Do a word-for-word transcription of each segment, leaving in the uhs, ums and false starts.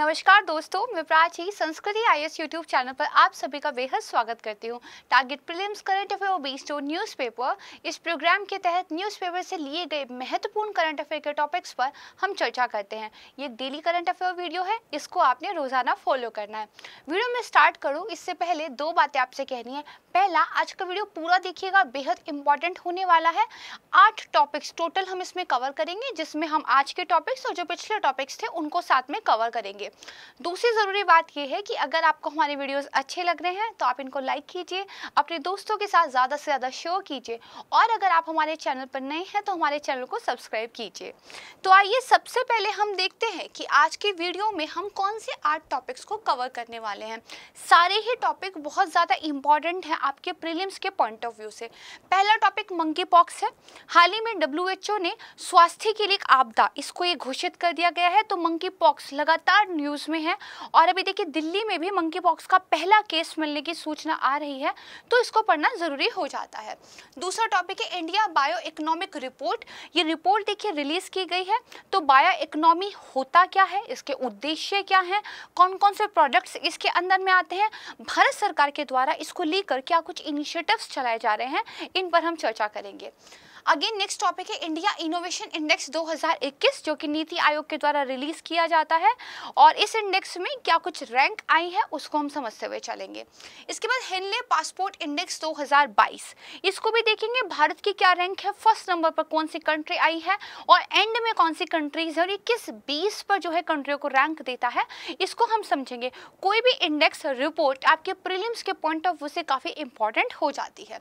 नमस्कार दोस्तों, मैं प्राची संस्कृति आईएस यूट्यूब चैनल पर आप सभी का बेहद स्वागत करती हूं। Target prelims current affair based on newspaper, इस प्रोग्राम के तहत न्यूज़पेपर से लिए गए महत्वपूर्ण करंट अफेयर के टॉपिक्स पर हम चर्चा करते हैं। ये डेली करंट अफेयर वीडियो है, इसको आपने रोजाना फॉलो करना है। वीडियो में स्टार्ट करूँ इससे पहले दो बातें आपसे कहनी है। पहला, आज का वीडियो पूरा देखिएगा, बेहद इंपॉर्टेंट होने वाला है। आठ टॉपिक्स टोटल हम इसमें कवर करेंगे, जिसमें हम आज के टॉपिक्स और जो पिछले टॉपिक्स थे उनको साथ में कवर करेंगे। दूसरी ज़रूरी बात यह है कि अगर आपको हमारे वीडियोस अच्छे लग रहे हैं तो आप इनको लाइक कीजिए, अपने दोस्तों के साथ ज़्यादा से ज़्यादा शेयर कीजिए, और अगर आप हमारे चैनल पर नए हैं तो हमारे चैनल को सब्सक्राइब कीजिए। तो आइए सबसे पहले हम देखते हैं कि आज के वीडियो में हम कौन से आठ टॉपिक्स को कवर करने वाले हैं। सारे ही टॉपिक बहुत ज़्यादा इंपॉर्टेंट हैं आपके प्रीलिम्स के पॉइंट ऑफ व्यू से। पहला टॉपिक मंकी पॉक्स है। हाल ही में डब्ल्यू एच ओ ने स्वास्थ्य के लिए एक आपदा, इसको ये घोषित कर दिया गया है। तो मंकी पॉक्स लगातार न्यूज़ में है, और अभी देखिए दिल्ली में भी मंकी पॉक्स का पहला केस मिलने की सूचना आ रही है, तो इसको पढ़ना ज़रूरी हो जाता है। दूसरा टॉपिक है इंडिया बायो इकोनॉमी रिपोर्ट। ये रिपोर्ट देखिए रिलीज़ की गई है। तो बायो इकोनॉमी होता क्या है, इसके उद्देश्य क्या हैं, कौन कौन से प्रोडक्ट्स इसके अंदर में आते हैं, भारत सरकार के द्वारा इसको लेकर क्या कुछ इनिशिएटिव्स चलाए जा रहे हैं, इन पर हम चर्चा करेंगे। अगेन नेक्स्ट टॉपिक है इंडिया इनोवेशन इंडेक्स दो हज़ार इक्कीस, जो कि नीति आयोग के द्वारा रिलीज़ किया जाता है, और इस इंडेक्स में क्या कुछ रैंक आई है उसको हम समझते हुए चलेंगे। इसके बाद हेनले पासपोर्ट इंडेक्स दो हज़ार बाईस, इसको भी देखेंगे भारत की क्या रैंक है, फर्स्ट नंबर पर कौन सी कंट्री आई है और एंड में कौन सी कंट्रीज है, और इक्कीस बीस पर जो है कंट्रियों को रैंक देता है, इसको हम समझेंगे। कोई भी इंडेक्स रिपोर्ट आपके प्रीलिम्स के पॉइंट ऑफ व्यू से काफ़ी इंपॉर्टेंट हो जाती है।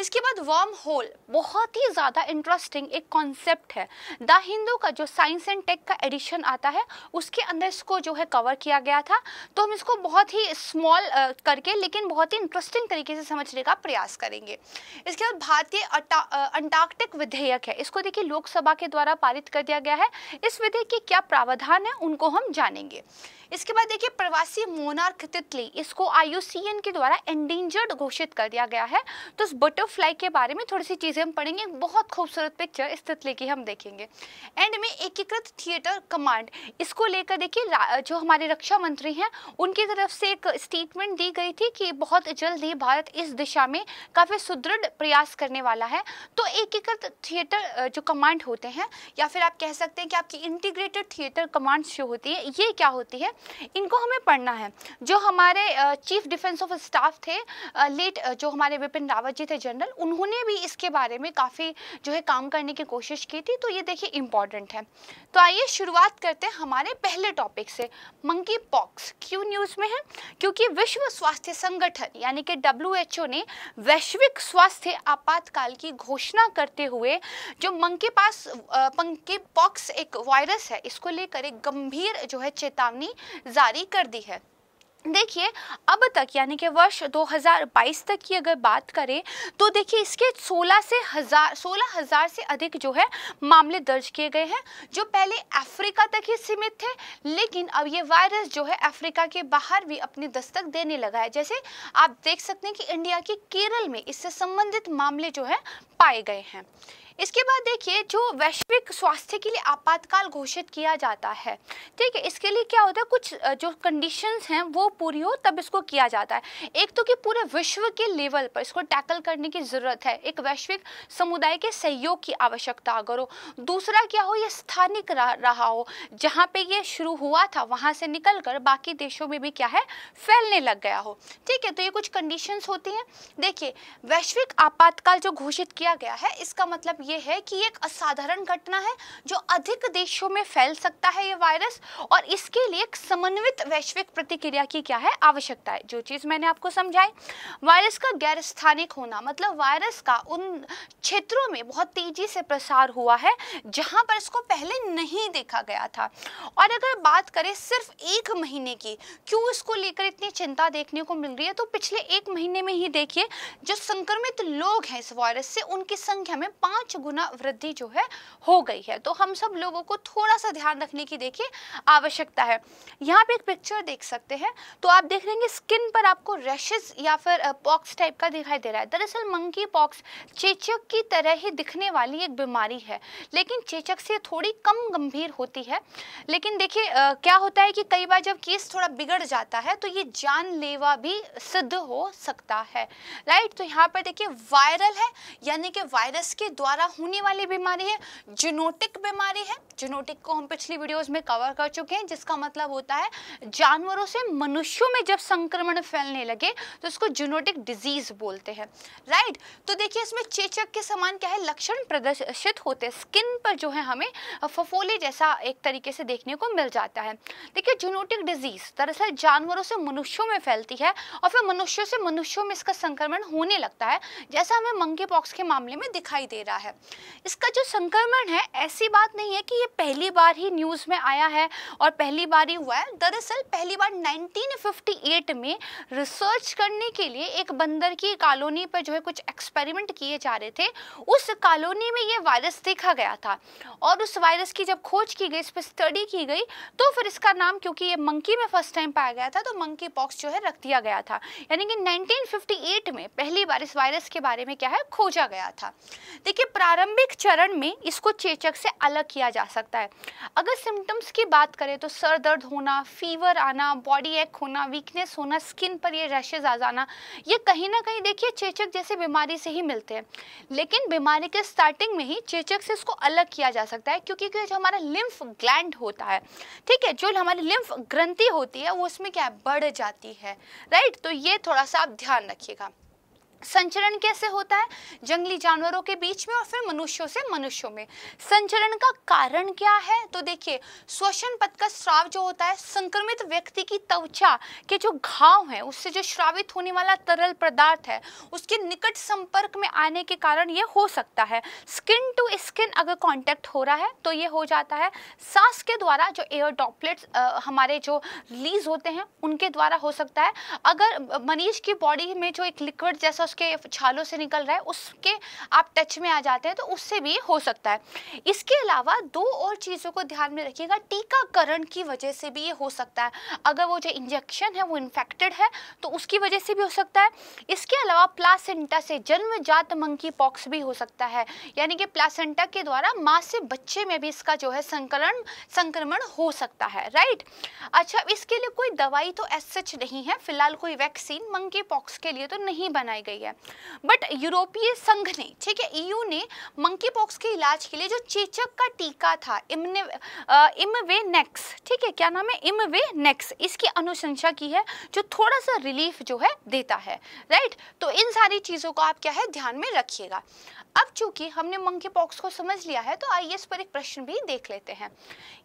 इसके बाद वर्म होल, बहुत ही ज़्यादा इंटरेस्टिंग एक कॉन्सेप्ट है। द हिंदू का जो साइंस एंड टेक का एडिशन आता है उसके अंदर इसको जो है कवर किया गया था। तो हम इसको बहुत ही स्मॉल करके लेकिन बहुत ही इंटरेस्टिंग तरीके से समझने का प्रयास करेंगे। इसके बाद भारतीय अंटार्कटिक विधेयक है। इसको देखिए लोकसभा के द्वारा पारित कर दिया गया है। इस विधेयक के क्या प्रावधान है उनको हम जानेंगे। इसके बाद देखिए प्रवासी मोनार्क तितली, इसको आई यू सी एन के द्वारा एंडेंजर्ड घोषित कर दिया गया है। तो इस बटरफ्लाई के बारे में थोड़ी सी चीज़ें हम पढ़ेंगे। बहुत खूबसूरत पिक्चर इस तितली की हम देखेंगे। एंड में एकीकृत थिएटर कमांड, इसको लेकर देखिए जो हमारे रक्षा मंत्री हैं उनकी तरफ से एक स्टेटमेंट दी गई थी कि बहुत जल्द ही भारत इस दिशा में काफ़ी सुदृढ़ प्रयास करने वाला है। तो एकीकृत थिएटर जो कमांड होते हैं, या फिर आप कह सकते हैं कि आपकी इंटीग्रेटेड थिएटर कमांड जो होती है, ये क्या होती है, इनको हमें पढ़ना है। जो हमारे चीफ डिफेंस ऑफ स्टाफ थे, लेट जो हमारे विपिन रावत जी थे जनरल, उन्होंने भी इसके बारे में काफ़ी जो है काम करने की कोशिश की थी। तो ये देखिए इम्पॉर्टेंट है। तो आइए शुरुआत करते हैं हमारे पहले टॉपिक से, मंकी पॉक्स। क्यों न्यूज़ में है? क्योंकि विश्व स्वास्थ्य संगठन यानी कि डब्ल्यू एच ओ ने वैश्विक स्वास्थ्य आपातकाल की घोषणा करते हुए जो मंकी पास मंकी पॉक्स एक वायरस है, इसको लेकर एक गंभीर जो है चेतावनी जारी कर दी है। देखिए अब तक यानी कि वर्ष दो हज़ार बाईस तक की अगर बात करें तो देखिए इसके सोलह से हज़ार सोलह हज़ार से अधिक जो है मामले दर्ज किए गए हैं, जो पहले अफ्रीका तक ही सीमित थे। लेकिन अब ये वायरस जो है अफ्रीका के बाहर भी अपनी दस्तक देने लगा है। जैसे आप देख सकते हैं कि इंडिया के केरल में इससे संबंधित मामले जो है पाए गए हैं। इसके बाद देखिए जो वैश्विक स्वास्थ्य के लिए आपातकाल घोषित किया जाता है, ठीक है, इसके लिए क्या होता है, कुछ जो कंडीशंस हैं वो पूरी हो तब इसको किया जाता है। एक तो कि पूरे विश्व के लेवल पर इसको टैकल करने की ज़रूरत है, एक वैश्विक समुदाय के सहयोग की आवश्यकता अगर हो। दूसरा क्या हो, ये स्थानिक रहा हो, जहाँ पर यह शुरू हुआ था वहाँ से निकल कर बाकी देशों में भी क्या है फैलने लग गया हो, ठीक है। तो ये कुछ कंडीशंस होती हैं। देखिए वैश्विक आपातकाल जो घोषित किया गया है, इसका मतलब ये है कि एक असाधारण घटना है जो अधिक देशों में फैल सकता है ये वायरस, और इसके लिए एक समन्वित वैश्विक प्रतिक्रिया की क्या है आवश्यकता है। जो चीज़ मैंने आपको समझाई, वायरस का गैर स्थानिक होना मतलब वायरस का उन क्षेत्रों में बहुत तेजी से प्रसार हुआ है जहां पर इसको पहले नहीं देखा गया था। और अगर बात करें सिर्फ एक महीने की, क्यों इसको लेकर इतनी चिंता देखने को मिल रही है, तो पिछले एक महीने में ही देखिए जो संक्रमित लोग हैं इस वायरस से, उनकी संख्या में पाँच गुना वृद्धि जो है हो गई है। तो हम सब लोगों को थोड़ा सा ध्यान रखने की देखिए आवश्यकता है। यहाँ पे एक पिक्चर देख सकते हैं तो आप देख लेंगे स्किन पर आपको रैशेस या फिर पॉक्स टाइप का दिखाई दे रहा है। दरअसल मंकी पॉक्स चेचक की तरह ही दिखने वाली एक बीमारी है, लेकिन चेचक से थोड़ी कम गंभीर होती है। लेकिन देखिए क्या होता है कि कई बार जब केस थोड़ा बिगड़ जाता है तो ये जानलेवा भी सिद्ध हो सकता है, राइट। तो यहाँ पर देखिए वायरल है यानी कि वायरस के द्वारा होने वाली बीमारी है, जीनोटिक बीमारी है। जीनोटिक को हम पिछली वीडियोस में कवर कर चुके हैं, जिसका मतलब होता है जानवरों से मनुष्यों में जब संक्रमण फैलने लगे तो इसको जीनोटिक डिजीज बोलते हैं, राइट। तो देखिए इसमें चेचक के समान क्या है लक्षण प्रदर्शित होते हैं, स्किन पर जो है हमें फफोले जैसा एक तरीके से देखने को मिल जाता है। देखिए जीनोटिक डिजीज दरअसल जानवरों से मनुष्यों में फैलती है और फिर मनुष्यों से मनुष्यों में इसका संक्रमण होने लगता है, जैसा हमें मंकी पॉक्स के मामले में दिखाई दे रहा है। इसका जो संक्रमण है ऐसी बात नहीं है कि ये पहली बार ही न्यूज़ में आया है और पहली बार ही हुआ है। दरअसल पहली बार नाइनटीन फिफ्टी एट में रिसर्च करने के लिए एक बंदर की कॉलोनी पर जो है कुछ एक्सपेरिमेंट किए जा रहे थे। उस कॉलोनी में ये वायरस देखा गया था और उस वायरस की जब खोज की गई, इस पर स्टडी की गई, तो फिर इसका नाम, क्योंकि ये मंकी में फर्स्ट टाइम पाया गया था, तो मंकी पॉक्स जो है रख दिया गया था। यानी कि नाइनटीन फिफ्टी एट में पहली बार इस वायरस के बारे में क्या है खोजा गया था। देखिए प्रारंभिक चरण में इसको चेचक से अलग किया जा सकता है। अगर सिम्टम्स की बात करें तो सर दर्द होना, फीवर आना, बॉडी एक होना, वीकनेस होना, स्किन पर ये रैशेज आ जाना, ये कहीं ना कहीं देखिए चेचक जैसी बीमारी से ही मिलते हैं। लेकिन बीमारी के स्टार्टिंग में ही चेचक से इसको अलग किया जा सकता है, क्योंकि जो हमारा लिम्फ ग्लैंड होता है, ठीक है, जो हमारी लिम्फ ग्रंथि होती है वो उसमें क्या है बढ़ जाती है, राइट। तो ये थोड़ा सा आप ध्यान रखिएगा। संचरण कैसे होता है जंगली जानवरों के बीच में और फिर मनुष्यों से मनुष्यों में। संचरण का कारण क्या है तो देखिए श्वसन पथ का स्राव जो होता है, संक्रमित व्यक्ति की त्वचा के जो घाव हैं उससे जो श्रावित होने वाला तरल पदार्थ है उसके निकट संपर्क में आने के कारण ये हो सकता है। स्किन टू स्किन अगर कॉन्टैक्ट हो रहा है तो ये हो जाता है। सांस के द्वारा जो एयर ड्रॉपलेट्स हमारे जो रिलीज होते हैं उनके द्वारा हो सकता है। अगर मरीज की बॉडी में जो एक लिक्विड जैसा उसके छालों से निकल रहा है उसके आप टच में आ जाते हैं तो उससे भी हो सकता है। इसके अलावा दो और चीज़ों को ध्यान में रखिएगा, टीकाकरण की वजह से भी ये हो सकता है। अगर वो जो इंजेक्शन है वो इन्फेक्टेड है तो उसकी वजह से भी हो सकता है। इसके अलावा प्लासेंटा से जन्मजात मंकी पॉक्स भी हो सकता है, यानी कि प्लासेंटा के द्वारा माँ से बच्चे में भी इसका जो है संकरण संक्रमण हो सकता है, राइट। अच्छा, इसके लिए कोई दवाई तो एज सच नहीं है, फिलहाल कोई वैक्सीन मंकी पॉक्स के लिए तो नहीं बनाई गई है। बट यूरोपीय संघ ने, ठीक है, ईयू ने मंकी पॉक्स के इलाज के लिए जो चेचक का टीका था इम्वेनेक्स, ठीक है, क्या नाम है इम्वेनेक्स, इसकी अनुशंसा की है जो थोड़ा सा रिलीफ जो है देता है, राइट। तो इन सारी चीजों को आप क्या है ध्यान में रखिएगा। अब चूंकि हमने मंकी पॉक्स को समझ लिया है तो आइए इस पर एक प्रश्न भी देख लेते हैं।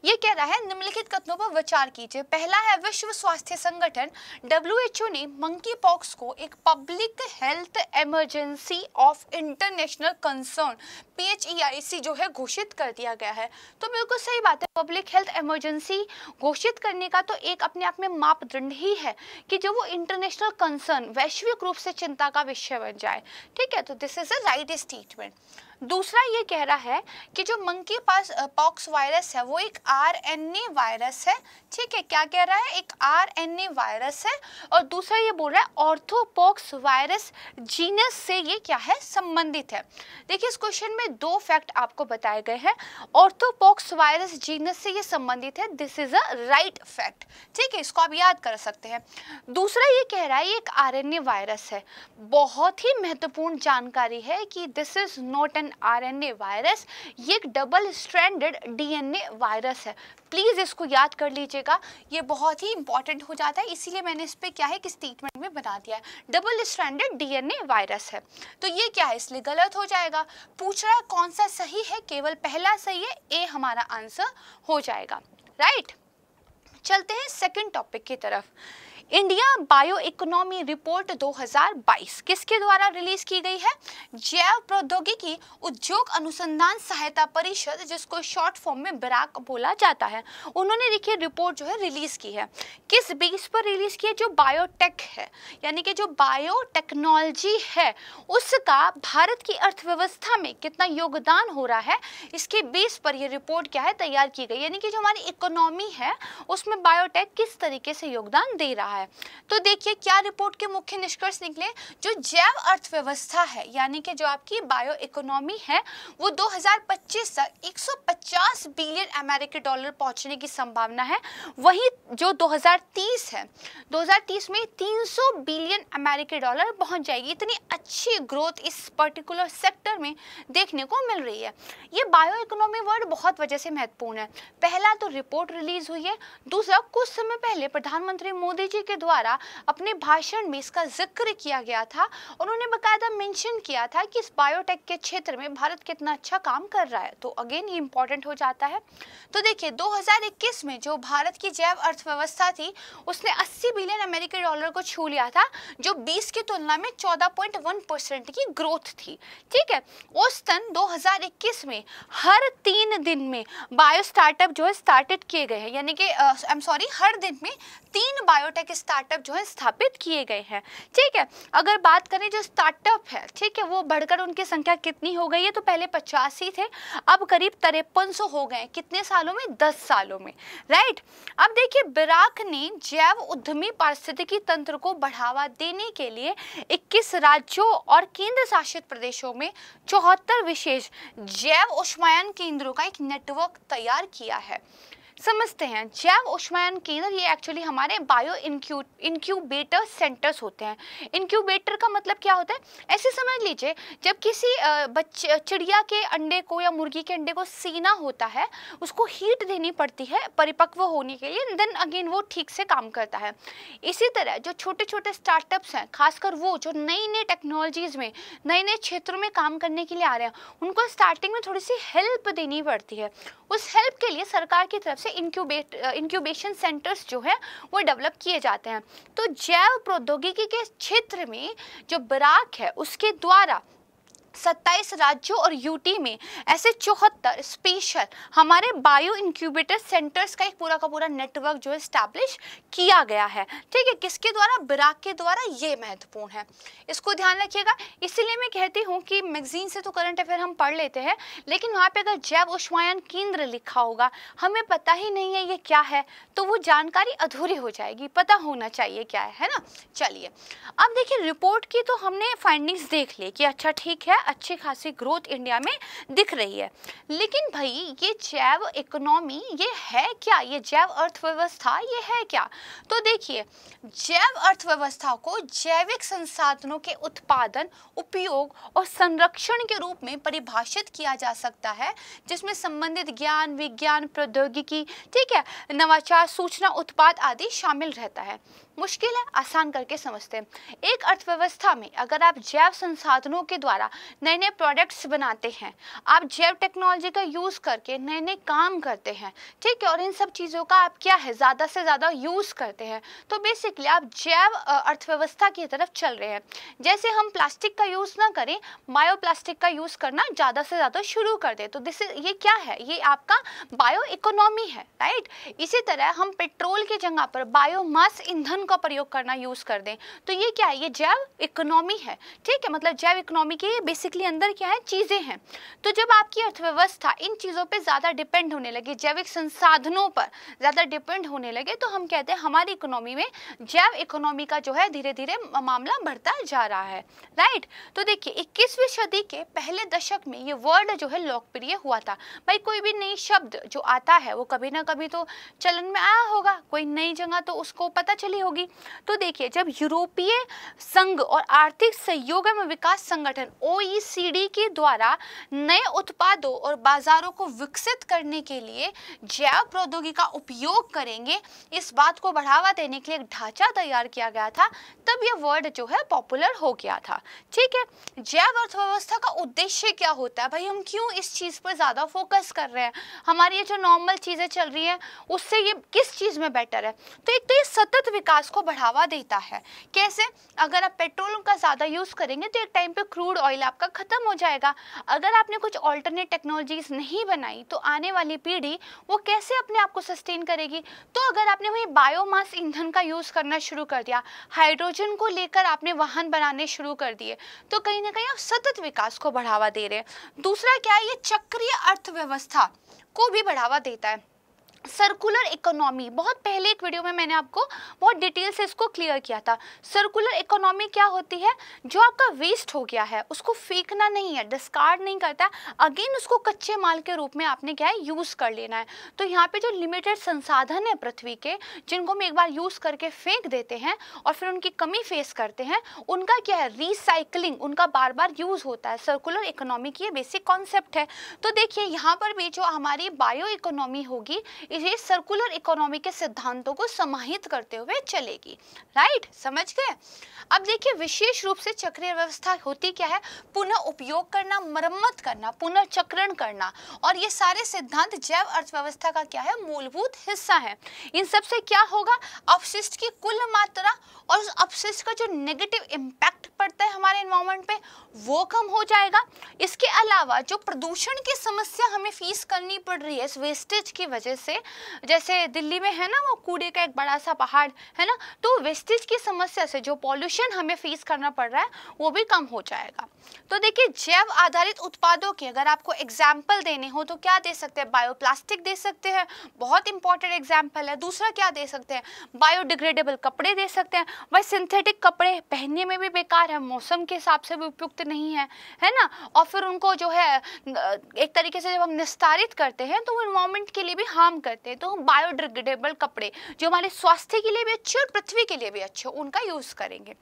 ये कह रहा है निम्नलिखित कथनों पर विचार कीजिए। पहला है विश्व स्वास्थ्य संगठन डब्ल्यू एच ओ ने मंकी पॉक्स को एक public health emergency of international concern P H E I C जो है घोषित कर दिया गया है। तो बिल्कुल सही बात है, पब्लिक हेल्थ इमरजेंसी घोषित करने का तो एक अपने आप में मापदंड ही है कि जो वो इंटरनेशनल कंसर्न वैश्विक रूप से चिंता का विषय बन जाए, ठीक है। तो this is a right statement. दूसरा ये कह रहा है कि जो मंकी पॉक्स वायरस है वो एक आर एन ए वायरस है, ठीक है, क्या कह रहा है एक आर एन ए वायरस है। और दूसरा ये बोल रहा है ऑर्थोपॉक्स वायरस जीनस से ये क्या है संबंधित है। देखिए इस क्वेश्चन में दो फैक्ट आपको बताए गए हैं, ऑर्थोपॉक्स वायरस जीनस से ये संबंधित है, this is a right fact, ठीक है, इसको आप याद कर सकते हैं। दूसरा ये कह रहा है ये एक आर एन ए वायरस है, बहुत ही महत्वपूर्ण जानकारी है कि this is not an R N A virus, ये एक double stranded D N A virus है। प्लीज इसको याद कर लीजिएगा, ये बहुत ही इंपॉर्टेंट हो जाता है, इसीलिए मैंने इस पे क्या है कि स्टेटमेंट में बना दिया है double stranded D N A virus है। तो ये क्या है इसलिए गलत हो जाएगा। पूछ रहा है कौन सा सही है, केवल पहला सही है, ए हमारा आंसर हो जाएगा, राइट। चलते हैं सेकंड टॉपिक की तरफ। इंडिया बायो इकोनॉमी रिपोर्ट दो हज़ार बाईस किसके द्वारा रिलीज की गई है? जैव प्रौद्योगिकी उद्योग अनुसंधान सहायता परिषद, जिसको शॉर्ट फॉर्म में बिराक बोला जाता है, उन्होंने देखिए रिपोर्ट जो है रिलीज की है। किस बेस पर रिलीज की है? जो बायोटेक है, यानी कि जो बायोटेक्नोलॉजी है उसका भारत की अर्थव्यवस्था में कितना योगदान हो रहा है, इसके बेस पर यह रिपोर्ट क्या है तैयार की गई। यानी कि जो हमारी इकोनॉमी है उसमें बायोटेक किस तरीके से योगदान दे रहा है। तो देखिए क्या रिपोर्ट के मुख्य निष्कर्ष निकले। जो जैव अर्थव्यवस्था है, यानी कि जो आपकी बायो इकोनॉमी है, वो दो हज़ार पच्चीस तक एक सौ पचास बिलियन अमेरिकी डॉलर पहुंचने की संभावना है। वहीं जो दो हज़ार तीस है, दो हज़ार तीस में तीन सौ बिलियन अमेरिकी डॉलर पहुंच जाएगी। इतनी अच्छी ग्रोथ इस पर्टिकुलर सेक्टर में देखने को मिल रही है। ये बायो इकोनॉमी वर्ड बहुत वजह से महत्वपूर्ण है। पहला तो रिपोर्ट रिलीज हुई है, दूसरा कुछ समय पहले प्रधानमंत्री मोदी जी के द्वारा अपने भाषण में इसका जिक्र किया गया था। उन्होंने बकायदा मेंशन किया था कि इस बायोटेक के क्षेत्र में भारत कितना अच्छा काम कर रहा है। तो अगेन ये इंपॉर्टेंट हो जाता है। तो देखिए दो हज़ार इक्कीस में जो भारत की जैव अर्थव्यवस्था थी उसने अस्सी बिलियन अमेरिकी डॉलर को छू लिया था, जो बीस की तुलना में चौदह पॉइंट एक परसेंट की ग्रोथ थी। ठीक है, औसतन दो हज़ार इक्कीस में हर तीन दिन में बायो स्टार्टअप जो है स्टार्टेड किए गए हैं, यानी कि आई एम सॉरी हर दिन में तीन बायोटेक स्टार्टअप जो है स्थापित किए गए हैं। ठीक है, अगर बात करें जो स्टार्टअप है, ठीक है, वो बढ़कर उनकी संख्या कितनी हो गई है? तो पहले पचासी थे, अब करीब तिरपन सौ हो गए। कितने सालों में? दस सालों में, राइट। अब देखिए बिराक ने जैव उद्यमी पारिस्थितिकी तंत्र को बढ़ावा देने के लिए इक्कीस राज्यों और केंद्र शासित प्रदेशों में चौहत्तर विशेष जैव ऊष्मायन केंद्रों का एक नेटवर्क तैयार किया है। समझते हैं जैव ऊष्मायन केंद्र, ये एक्चुअली हमारे बायो इनक्यू इनक्यूबेटर सेंटर्स होते हैं। इनक्यूबेटर का मतलब क्या होता है? ऐसे समझ लीजिए जब किसी बच्चे चिड़िया के अंडे को या मुर्गी के अंडे को सीना होता है, उसको हीट देनी पड़ती है परिपक्व होने के लिए, देन अगेन वो ठीक से काम करता है। इसी तरह जो छोटे छोटे स्टार्टअप्स हैं, खासकर वो जो नई नई टेक्नोलॉजीज़ में नए नए क्षेत्रों में काम करने के लिए आ रहे हैं, उनको स्टार्टिंग में थोड़ी सी हेल्प देनी पड़ती है। उस हेल्प के लिए सरकार की तरफ से इनक्यूबेट इनक्यूबेशन सेंटर्स जो है वो डेवलप किए जाते हैं। तो जैव प्रौद्योगिकी के क्षेत्र में जो बिराक है उसके द्वारा सत्ताईस राज्यों और यूटी में ऐसे चौहत्तर स्पेशल हमारे बायो इंक्यूबेटर सेंटर्स का एक पूरा का पूरा नेटवर्क जो है स्टैब्लिश किया गया है। ठीक है, किसके द्वारा? बिराक के द्वारा। ये महत्वपूर्ण है, इसको ध्यान रखिएगा। इसीलिए मैं कहती हूँ कि मैगजीन से तो करंट अफेयर हम पढ़ लेते हैं, लेकिन वहाँ पे अगर जैव ऊष्मायन केंद्र लिखा होगा, हमें पता ही नहीं है ये क्या है, तो वो जानकारी अधूरी हो जाएगी। पता होना चाहिए क्या है, है ना। चलिए अब देखिए रिपोर्ट की तो हमने फाइंडिंग्स देख ली कि अच्छा ठीक है, अच्छी खासी ग्रोथ इंडिया में दिख रही है। लेकिन भाई ये जैव इकोनॉमी ये है क्या? ये जैव अर्थव्यवस्था ये है क्या? तो देखिए जैव अर्थव्यवस्था को जैविक संसाधनों के उत्पादन, उपयोग और संरक्षण के रूप में परिभाषित किया जा सकता है, जिसमें संबंधित ज्ञान, विज्ञान, प्रौद्योगिकी, ठीक है, नवाचार, सूचना, उत्पाद आदि शामिल रहता है। मुश्किल है, आसान करके समझते हैं। एक अर्थव्यवस्था में अगर आप जैव संसाधनों के द्वारा नए नए प्रोडक्ट्स बनाते हैं, आप जैव टेक्नोलॉजी का यूज़ करके नए नए काम करते हैं, ठीक है, और इन सब चीज़ों का आप क्या है ज़्यादा से ज़्यादा यूज़ करते हैं, तो बेसिकली आप जैव अर्थव्यवस्था की तरफ चल रहे हैं। जैसे हम प्लास्टिक का यूज़ ना करें, बायो प्लास्टिक का यूज़ करना ज़्यादा से ज़्यादा शुरू कर दें, तो दिस इज ये क्या है, ये आपका बायो इकोनॉमी है, राइट। इसी तरह हम पेट्रोल की जगह पर बायोमास ईंधन का प्रयोग करना यूज कर दें, तो ये क्या है, ये जैव इकोनॉमी है। ठीक है, मतलब जैव इकोनॉमी के बेसिकली अंदर क्या है, चीजें हैं। तो जब आपकी अर्थव्यवस्था इन चीजों पे ज्यादा डिपेंड होने लगे, जैविक संसाधनों पर ज्यादा डिपेंड होने लगे, तो हम कहते हैं हमारी इकोनॉमी में जैव इकोनॉमी का जो है धीरे धीरे मामला बढ़ता जा रहा है, राइट। तो देखिए इक्कीसवीं सदी के पहले दशक में ये वर्ड जो है लोकप्रिय हुआ था। भाई कोई भी नई शब्द जो आता है वो कभी ना कभी तो चलन में आया होगा, कोई नई जगह तो उसको पता चली होगी। तो देखिए जब यूरोपीय संघ और आर्थिक सहयोग एवं विकास संगठन ओ ई आईसीडी के द्वारा नए उत्पादों और बाजारों को विकसित करने के लिए जैव प्रौद्योगिकी का उपयोग करेंगे, इस बात को बढ़ावा देने के लिए एक ढांचा तैयार किया गया था, तब ये वर्ड जो है पॉपुलर हो गया था। ठीक है, जैव अर्थव्यवस्था का उद्देश्य क्या होता है भाई, हम क्यों इस चीज़ पर ज़्यादा फोकस कर रहे हैं, हमारी ये जो नॉर्मल चीज़ें चल रही हैं उससे ये किस चीज़ में बेटर है। तो एक तो ये सतत विकास को बढ़ावा देता है। कैसे, अगर आप पेट्रोल का ज़्यादा यूज़ करेंगे तो एक टाइम पे क्रूड ऑयल आपका ख़त्म हो जाएगा। अगर आपने कुछ ऑल्टरनेट टेक्नोलॉजीज नहीं बनाई तो आने वाली पीढ़ी वो कैसे अपने आप को सस्टेन करेगी। तो अगर आपने वही बायोमास ईंधन का यूज़ करना शुरू कर दिया, हाइड्रोजन को लेकर आपने वाहन बनाने शुरू कर दिए, तो कहीं ना कहीं आप सतत विकास को बढ़ावा दे रहे हैं। दूसरा क्या है, ये चक्रीय अर्थव्यवस्था को भी बढ़ावा देता है। सर्कुलर इकोनॉमी, बहुत पहले एक वीडियो में मैंने आपको बहुत डिटेल से इसको क्लियर किया था। सर्कुलर इकोनॉमी क्या होती है, जो आपका वेस्ट हो गया है उसको फेंकना नहीं है, डिस्कार्ड नहीं करता, अगेन उसको कच्चे माल के रूप में आपने क्या है यूज़ कर लेना है। तो यहाँ पे जो लिमिटेड संसाधन है पृथ्वी के, जिनको हम एक बार यूज़ करके फेंक देते हैं और फिर उनकी कमी फेस करते हैं, उनका क्या है रिसाइकलिंग, उनका बार बार यूज़ होता है। सर्कुलर इकोनॉमी की ये बेसिक कॉन्सेप्ट है। तो देखिए यहाँ पर भी जो हमारी बायो इकोनॉमी होगी ये सर्कुलर इकोनॉमी के सिद्धांतों को समाहित करते हुए चलेगी। राइट, समझ गए। अब देखिए विशेष रूप से चक्रीय व्यवस्था होती क्या है, पुनः उपयोग करना, मरम्मत करना, पुनर्चक्रण करना, और ये सारे सिद्धांत जैव अर्थव्यवस्था का क्या है मूलभूत हिस्सा है। इन सबसे क्या होगा, अपशिष्ट की कुल मात्रा और उस अपशिष्ट का जो नेगेटिव इम्पैक्ट पड़ता है हमारे एनवायरमेंट पे वो कम हो जाएगा। इसके अलावा जो प्रदूषण की समस्या हमें फेस करनी पड़ रही है इस वेस्टेज की वजह से, जैसे दिल्ली में है ना वो कूड़े का एक बड़ा सा पहाड़ है ना, तो वेस्टेज की समस्या से जो पॉल्यूशन हमें फेस करना पड़ रहा है वो भी कम हो जाएगा। तो देखिए जैव आधारित उत्पादों के अगर आपको एग्जाम्पल देने हो तो क्या दे सकते हैं, बायोप्लास्टिक दे सकते हैं, बहुत इंपॉर्टेंट एग्जाम्पल है। दूसरा क्या दे सकते हैं, बायोडिग्रेडेबल कपड़े दे सकते हैं। वही सिंथेटिक कपड़े पहनने में भी बेकार है, मौसम के हिसाब से भी उपयुक्त नहीं है, है ना, और फिर उनको जो है एक तरीके से जब हम निस्तारित करते हैं तो वो एनवायरमेंट के लिए भी हार्म कर, तो हम बायोडिग्रेडेबल कपड़े जो हमारे स्वास्थ्य के लिए भी अच्छे और पृथ्वी के लिए भी अच्छे उनका यूज करेंगे।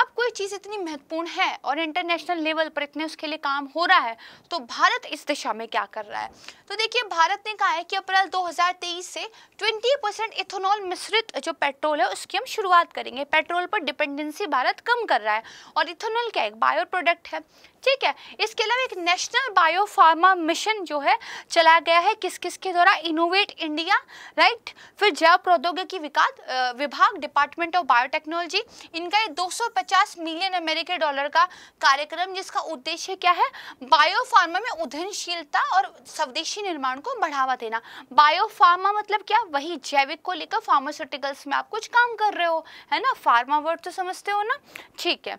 अब कोई चीज इतनी महत्वपूर्ण है और इंटरनेशनल लेवल पर इतने उसके लिए काम हो रहा है, तो भारत इस दिशा में क्या कर रहा है। तो देखिए भारत ने कहा है कि अप्रैल दो हज़ार तेईस से बीस परसेंट इथेनॉल मिश्रित जो पेट्रोल है उसकी हम शुरुआत करेंगे। पेट्रोल पर डिपेंडेंसी भारत कम कर रहा है और इथेनॉल क्या एक बायो प्रोडक्ट है। ठीक है, इसके अलावा एक नेशनल बायो फार्मा मिशन जो है चला गया है, किस किस के द्वारा, इनोवेट इंडिया, राइट, फिर जैव प्रौद्योगिकी विकास विभाग, डिपार्टमेंट ऑफ बायोटेक्नोलॉजी, इनका ये दो सौ पचास मिलियन अमेरिकी डॉलर का कार्यक्रम, जिसका उद्देश्य क्या है बायो फार्मा में उद्यमशीलता और स्वदेशी निर्माण को बढ़ावा देना। बायो फार्मा मतलब क्या, वही जैविक को लेकर फार्मास्यूटिकल्स में आप कुछ काम कर रहे हो, है ना, फार्मा वर्ड तो समझते हो ना। ठीक है,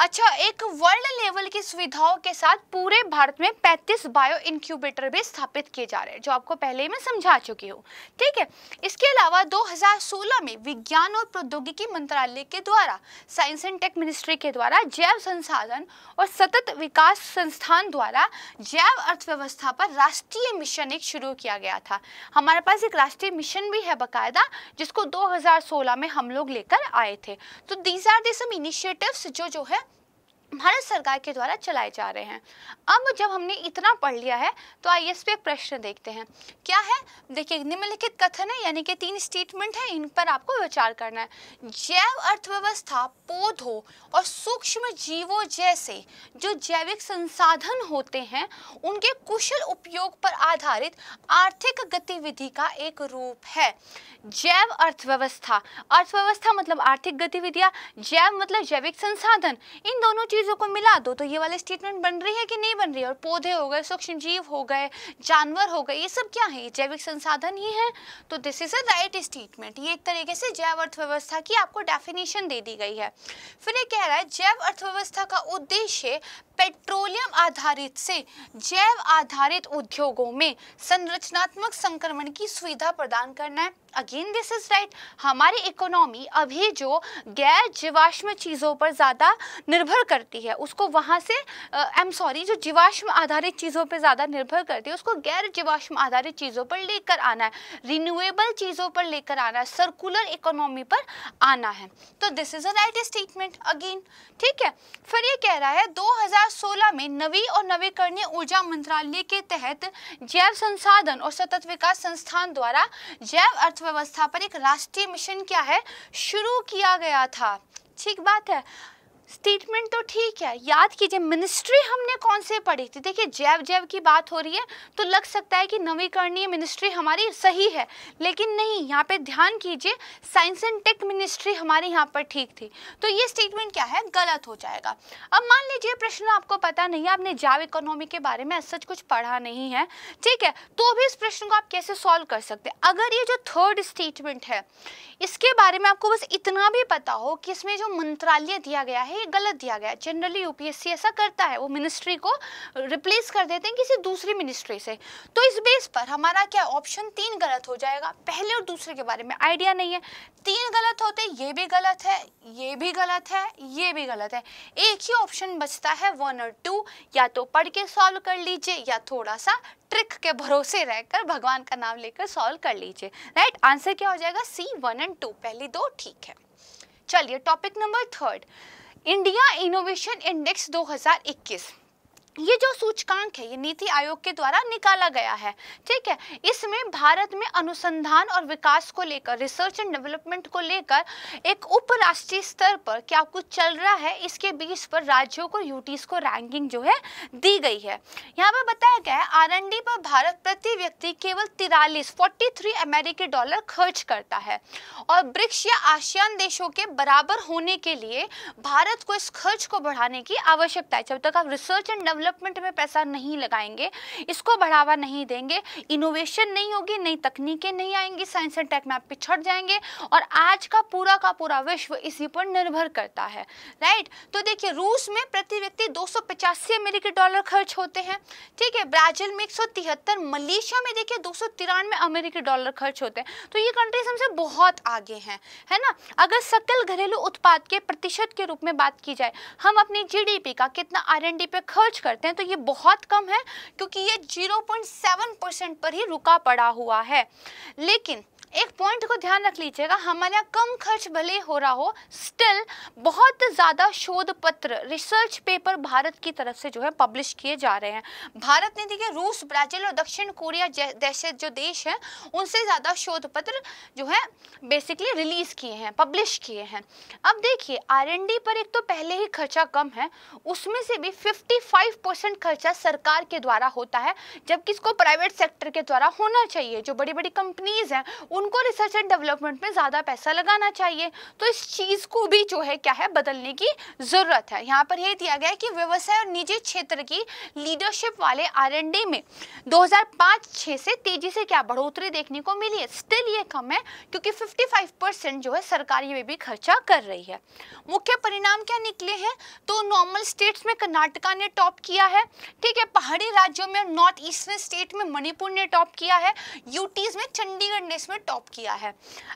अच्छा, एक वर्ल्ड लेवल की सुविधाओं के साथ पूरे भारत में पैंतीस बायो इंक्यूबेटर भी स्थापित किए जा रहे हैं, जो आपको पहले ही मैं समझा चुकी हूँ। ठीक है, इसके अलावा दो हज़ार सोलह में विज्ञान और प्रौद्योगिकी मंत्रालय के द्वारा, साइंस एंड टेक मिनिस्ट्री के द्वारा, जैव संसाधन और सतत विकास संस्थान द्वारा जैव अर्थव्यवस्था पर राष्ट्रीय मिशन एक शुरू किया गया था। हमारे पास एक राष्ट्रीय मिशन भी है बाकायदा, जिसको दो हज़ार सोलह में हम लोग लेकर आए थे। तो these are the some initiatives जो जो है भारत सरकार के द्वारा चलाए जा रहे हैं। अब जब हमने इतना पढ़ लिया है तो आइए इस पे एक प्रश्न देखते हैं, क्या है। देखिए निम्नलिखित कथन है, यानी कि तीन स्टेटमेंट है, इन पर आपको विचार करना है। जैव अर्थव्यवस्था पौधों और सूक्ष्म जीवों जैसे जो जैविक संसाधन होते हैं उनके कुशल उपयोग पर आधारित आर्थिक गतिविधि का एक रूप है। जैव अर्थव्यवस्था, अर्थव्यवस्था मतलब आर्थिक गतिविधियाँ, जैव मतलब जैविक संसाधन, इन दोनों चीज़ों को मिला दो तो ये वाले स्टेटमेंट बन रही है कि नहीं बन रही है। और पौधे हो गए, सूक्ष्म जीव हो गए, जानवर हो गए, ये सब क्या है, जैविक संसाधन ही है। तो this is a right statement, ये एक तरीके से जैव अर्थव्यवस्था की आपको डेफिनेशन दे दी गई है। फिर ये कह रहा है जैव अर्थव्यवस्था का उद्देश्य पेट्रोलियम आधारित से जैव आधारित उद्योगों में संरचनात्मक संक्रमण की सुविधा प्रदान करना है। अगेन दिस इज राइट, हमारी इकोनॉमी अभी जो गैर जीवाश्म चीज़ों पर ज़्यादा निर्भर करती है उसको वहाँ से आई एम सॉरी जो जीवाश्म आधारित चीज़ों पर ज़्यादा निर्भर करती है उसको गैर जीवाश्म आधारित चीज़ों पर लेकर आना है, रिन्यूएबल चीज़ों पर लेकर आना है, सर्कुलर इकोनॉमी पर आना है। तो this is a right statement again, ठीक है। फिर ये कह रहा है दो हज़ार सोलह में नवीन और नवीकरणीय ऊर्जा मंत्रालय के तहत जैव संसाधन और सतत विकास संस्थान द्वारा जैव अर्थव्यवस्था पर एक राष्ट्रीय मिशन क्या है शुरू किया गया था। ठीक बात है, स्टेटमेंट तो ठीक है। याद कीजिए मिनिस्ट्री हमने कौन से पढ़ी थी, देखिए जैव जैव की बात हो रही है तो लग सकता है कि नवीकरणीय मिनिस्ट्री हमारी सही है, लेकिन नहीं, यहाँ पे ध्यान कीजिए साइंस एंड टेक मिनिस्ट्री हमारे यहाँ पर ठीक थी, तो ये स्टेटमेंट क्या है गलत हो जाएगा। अब मान लीजिए प्रश्न आपको पता नहीं है, आपने जैव इकोनॉमी के बारे में सच कुछ पढ़ा नहीं है, ठीक है, तो भी इस प्रश्न को आप कैसे सॉल्व कर सकते हैं। अगर ये जो थर्ड स्टेटमेंट है इसके बारे में आपको बस इतना भी पता हो कि इसमें जो मंत्रालय दिया गया है ये गलत दिया गया है, जनरली यूपीएससी ऐसा करता है, वो मिनिस्ट्री को रिप्लेस कर देते हैं किसी दूसरी मिनिस्ट्री से, तो इस बेस पर हमारा क्या ऑप्शन तीन गलत हो जाएगा। पहले और दूसरे के बारे में आइडिया नहीं है, तीन गलत होते ये भी गलत है, ये भी गलत है, ये भी गलत है, एक ही ऑप्शन बचता है वन और टू, या तो पढ़ के सॉल्व कर लीजिए या थोड़ा सा ट्रिक के भरोसे रहकर भगवान का नाम लेकर सॉल्व कर लीजिए। राइट आंसर क्या हो जाएगा सी वन एंड टू, पहली दो ठीक है। चलिए topic number third, India innovation index दो हज़ार इक्कीस, ये जो सूचकांक है ये नीति आयोग के द्वारा निकाला गया है, ठीक है। इसमें भारत में अनुसंधान और विकास को लेकर, रिसर्च एंड डेवलपमेंट को लेकर एक उपराष्ट्रीय स्तर पर क्या कुछ चल रहा है इसके बीच पर राज्यों को, यूटीज को रैंकिंग जो है दी गई है। यहाँ पर बताया गया है आर एन डी पर भारत प्रति व्यक्ति केवल तिरालीस फोर्टी थ्री अमेरिकी डॉलर खर्च करता है और ब्रिक्स या आसियान देशों के बराबर होने के लिए भारत को इस खर्च को बढ़ाने की आवश्यकता है। जब तक आप रिसर्च एंड डेवलपमेंट में पैसा नहीं लगाएंगे, इसको बढ़ावा नहीं देंगे, इनोवेशन नहीं होगी, नई तकनीकें नहीं आएंगी, साइंस एंड टेक में आप पिछड़ जाएंगे और आज का पूरा का पूरा विश्व इसी पर निर्भर करता है। राइट, तो देखिए रूस में प्रति व्यक्ति दो सौ पचासी अमेरिकी डॉलर खर्च होते हैं, ठीक है, ब्राजील में एक सौ तिहत्तर, मलेशिया में देखिए दो सौ तिरानवे अमेरिकी डॉलर खर्च होते हैं, तो ये कंट्रीज हमसे बहुत आगे हैं, है ना। अगर सकल घरेलू उत्पाद के प्रतिशत के रूप में बात की जाए, हम अपनी जी डी पी का कितना आर एन डी पे खर्च कर तो ये बहुत कम है क्योंकि ये ज़ीरो पॉइंट सेवन परसेंट पर ही रुका पड़ा हुआ है। लेकिन एक पॉइंट को ध्यान रख लीजिएगा, हमारा कम खर्च भले हो रहा हो, स्टिल बहुत ज़्यादा शोध पत्र, रिसर्च पेपर भारत की तरफ से जो है पब्लिश किए जा रहे हैं। भारत ने देखिए रूस, ब्राज़ील और दक्षिण कोरिया जैसे जो देश हैं उनसे ज़्यादा शोध पत्र जो है बेसिकली रिलीज़ किए हैं, पब्लिश किए हैं। अब देखिए आर एन डी पर एक तो पहले ही खर्चा कम है, उसमें से भी फिफ्टी फाइव परसेंट खर्चा सरकार के द्वारा होता है, जबकि इसको प्राइवेट सेक्टर के द्वारा होना चाहिए। जो बड़ी बड़ी कंपनीज हैं उनको रिसर्च एंड डेवलपमेंट में ज़्यादा पैसा लगाना चाहिए, तो इस चीज़ को भी जो है क्या है बदलने की ज़रूरत है। यहाँ पर यह दिया गया है कि व्यवसाय और निजी क्षेत्र की लीडरशिप वाले आरएनडी में दो हज़ार पाँच छह से तेजी से क्या बढ़ोतरी देखने को मिली है, स्टिल ये कम है क्योंकि पचपन परसेंट जो है सरकार ये भी खर्चा कर रही है। मुख्य परिणाम क्या निकले हैं, तो नॉर्मल स्टेट्स में कर्नाटका ने टॉप किया है, ठीक है, पहाड़ी राज्यों में नॉर्थ ईस्टर्न स्टेट में मणिपुर ने टॉप किया है, यूटीज में चंडीगढ़ ने इसमें टॉप किया है।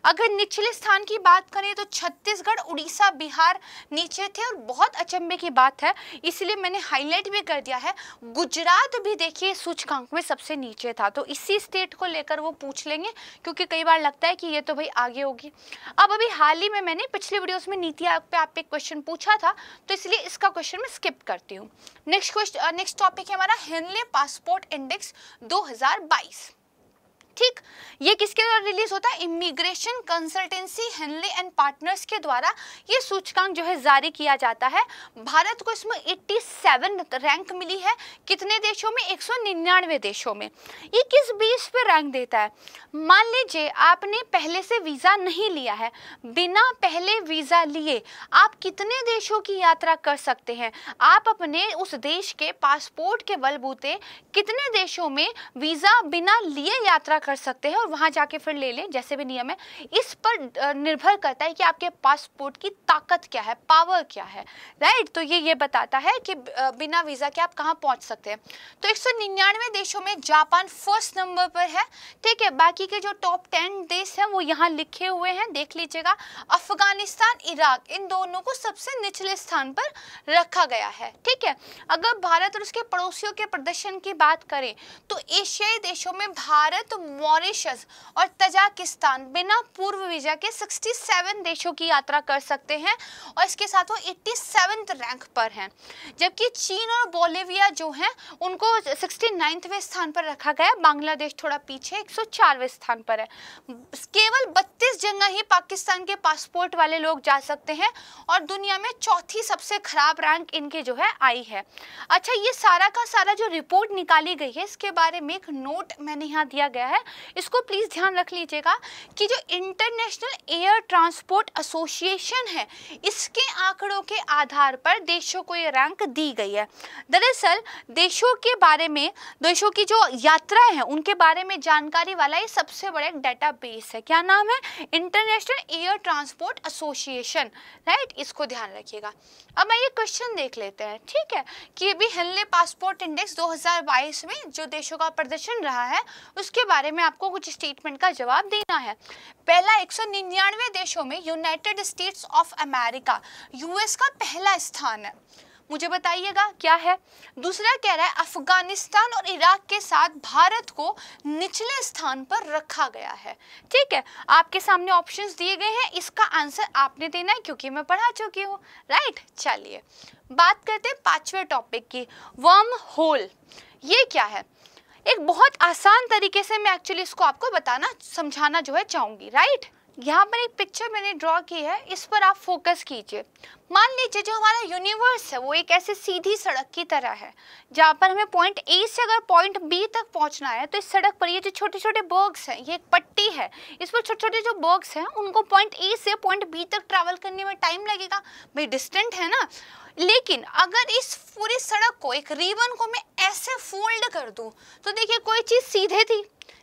अगर निचले स्थान की बात करें तो छत्तीसगढ़, उड़ीसा, बिहार नीचे थे और बहुत अचंभे की बात है इसलिए मैंने हाईलाइट भी कर दिया है। गुजरात भी देखिए सूचकांक में सबसे नीचे था, तो इसी स्टेट को लेकर वो पूछ लेंगे क्योंकि कई बार लगता है कि ये तो भाई आगे होगी। अब अभी हाल ही में मैंने पिछले वीडियोस में नीति आयोग पे आप पे क्वेश्चन पूछा था तो इसलिए इसका क्वेश्चन मैं स्किप करती हूँ। नेक्स्ट क्वेश्चन, नेक्स्ट टॉपिक है हमारा हेनले पासपोर्ट इंडेक्स दो हज़ार बाईस, ठीक, ये किसके द्वारा रिलीज होता है, immigration consultancy Henley and partners के द्वारा ये सूचकांक जो है जारी किया जाता है। भारत को इसमें सत्तासी रैंक मिली है, कितने देशों में, एक सौ निन्यानवे देशों में। ये किस बेस पे रैंक देता है, मान लीजिए आपने पहले से वीज़ा नहीं लिया है, बिना पहले वीज़ा लिए आप कितने देशों की यात्रा कर सकते हैं, आप अपने उस देश के पासपोर्ट के बलबूते कितने देशों में वीज़ा बिना लिए यात्रा कर सकते हैं और वहां जाके फिर ले लें, जैसे भी नियम है। इस पर निर्भर करता है कि आपके पासपोर्ट की ताकत क्या है, पावर क्या है, राइट। तो ये ये बताता है कि बिना वीज़ा के आप कहाँ पहुँच सकते हैं। तो एक सौ निन्यानवे देशों में जापान फर्स्ट नंबर पर है, ठीक है। बाकी के जो टॉप टेन देश हैं वो यहाँ लिखे हुए हैं, देख लीजिएगा। अफगानिस्तान, इराक, इन दोनों को सबसे निचले स्थान पर रखा गया है, ठीक है। अगर भारत और उसके पड़ोसियों के प्रदर्शन की बात करें तो एशियाई देशों में भारत, मॉरिशस और तजाकिस्तान बिना पूर्व वीजा के सड़सठ देशों की यात्रा कर सकते हैं और इसके साथ वो सत्तासी रैंक पर हैं। जबकि चीन और बोलिविया जो हैं उनको उनहत्तरवें स्थान पर रखा गया। बांग्लादेश थोड़ा पीछे एक सौ चारवें स्थान पर है। केवल बत्तीस जगह ही पाकिस्तान के पासपोर्ट वाले लोग जा सकते हैं और दुनिया में चौथी सबसे खराब रैंक इनके जो है आई है। अच्छा, ये सारा का सारा जो रिपोर्ट निकाली गई है इसके बारे में एक नोट मैंने यहाँ दिया गया है, इसको प्लीज ध्यान रख लीजिएगा कि जो इंटरनेशनल एयर ट्रांसपोर्ट एसोसिएशन है इसके आंकड़ों के आधार पर देशों को ये रैंक दी गई है। दरअसल देशों के बारे में, देशों की जो यात्राएं हैं उनके बारे में जानकारी वाला ये सबसे बड़ा डेटाबेस है। क्या नाम है? International air transport association, right. इसको ध्यान रखिएगा। अब आइए क्वेश्चन देख लेते हैं, ठीक है, कि अभी हेनले पासपोर्ट इंडेक्स दो हज़ार बाईस में जो देशों का प्रदर्शन रहा है उसके बारे में आपको कुछ स्टेटमेंट का जवाब देना है। पहला, एक सौ निन्यानवे देशों में United States of America, US का पहला स्थान है, मुझे बताइएगा क्या है। दूसरा कह रहा है अफगानिस्तान और इराक के साथ भारत को निचले स्थान पर रखा गया है, ठीक है। आपके सामने ऑप्शंस दिए गए हैं, इसका आंसर आपने देना है क्योंकि मैं पढ़ा चुकी हूँ, राइट। चलिए बात करते हैं पांचवें टॉपिक की, वर्म होल। ये क्या है? एक बहुत आसान तरीके से मैं एक्चुअली इसको आपको बताना, समझाना जो है चाहूँगी, राइट। यहाँ पर एक पिक्चर मैंने ड्रॉ की है, इस पर आप फोकस कीजिए। मान लीजिए जो हमारा यूनिवर्स है वो एक ऐसे सीधी सड़क की तरह है जहाँ पर हमें पॉइंट ए से अगर पॉइंट बी तक पहुँचना है तो इस सड़क पर ये जो छोटे छोटे बर्ग्स हैं, ये एक पट्टी है, इस पर छोटे छोटे जो बर्ग्स हैं उनको पॉइंट ए से पॉइंट बी तक ट्रैवल करने में टाइम लगेगा, भाई डिस्टेंट है ना। लेकिन अगर इस पूरी सड़क को, एक रिबन को मैं ऐसे फोल्ड कर दूँ तो देखिए कोई चीज़ सीधे थी,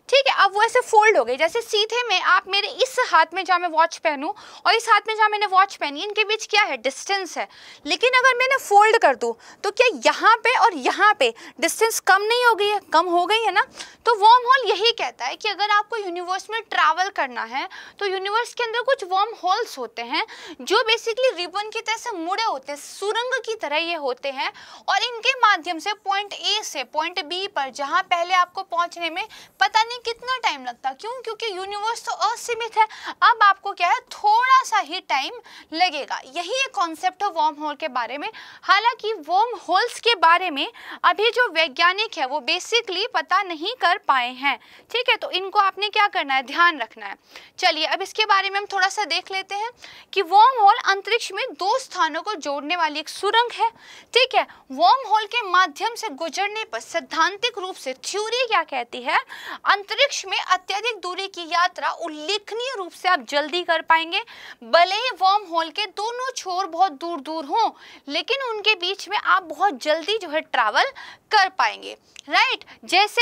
ठीक है, अब वो ऐसे फोल्ड हो गई। जैसे सीधे में आप मेरे इस हाथ में जहाँ मैं वॉच पहनूं और इस हाथ में जहाँ मैंने वॉच पहनी, इनके बीच क्या है? डिस्टेंस है। लेकिन अगर मैंने फोल्ड कर दूं तो क्या यहाँ पे और यहाँ पे डिस्टेंस कम नहीं हो गई है? कम हो गई है ना। तो वर्म होल यही कहता है कि अगर आपको यूनिवर्स में ट्रैवल करना है तो यूनिवर्स के अंदर कुछ वर्म होल्स होते हैं जो बेसिकली रिबन की तरह से मुड़े होते हैं, सुरंग की तरह ये होते हैं, और इनके माध्यम से पॉइंट ए से पॉइंट बी पर जहाँ पहले आपको पहुँचने में पता नहीं कितना टाइम लगता, क्यों? क्योंकि यूनिवर्स तो असीमित है। अब आपको क्या है? थोड़ा सा ही टाइम लगेगा। यही एक कॉन्सेप्ट है वर्म होल के बारे में। हालांकि वर्म होल्स के बारे में अभी जो वैज्ञानिक है वो बेसिकली पता नहीं कर पाए हैं, ठीक है। तो इनको आपने क्या करना है? ध्यान रखना है। चलिए अब इसके बारे में हम थोड़ा सा देख लेते हैं कि वर्म होल अंतरिक्ष में दो स्थानों को जोड़ने वाली एक सुरंग है, ठीक है। वर्म होल के माध्यम से गुजरने पर सैद्धांतिक रूप से थ्योरी क्या कहती है? अंतरिक्ष में अत्यधिक दूरी की यात्रा उल्लेखनीय रूप से आप जल्दी कर पाएंगे, भले ही वर्म होल के दोनों छोर बहुत दूर दूर हों, लेकिन उनके बीच में आप बहुत जल्दी जो है ट्रैवल कर पाएंगे, राइट। जैसे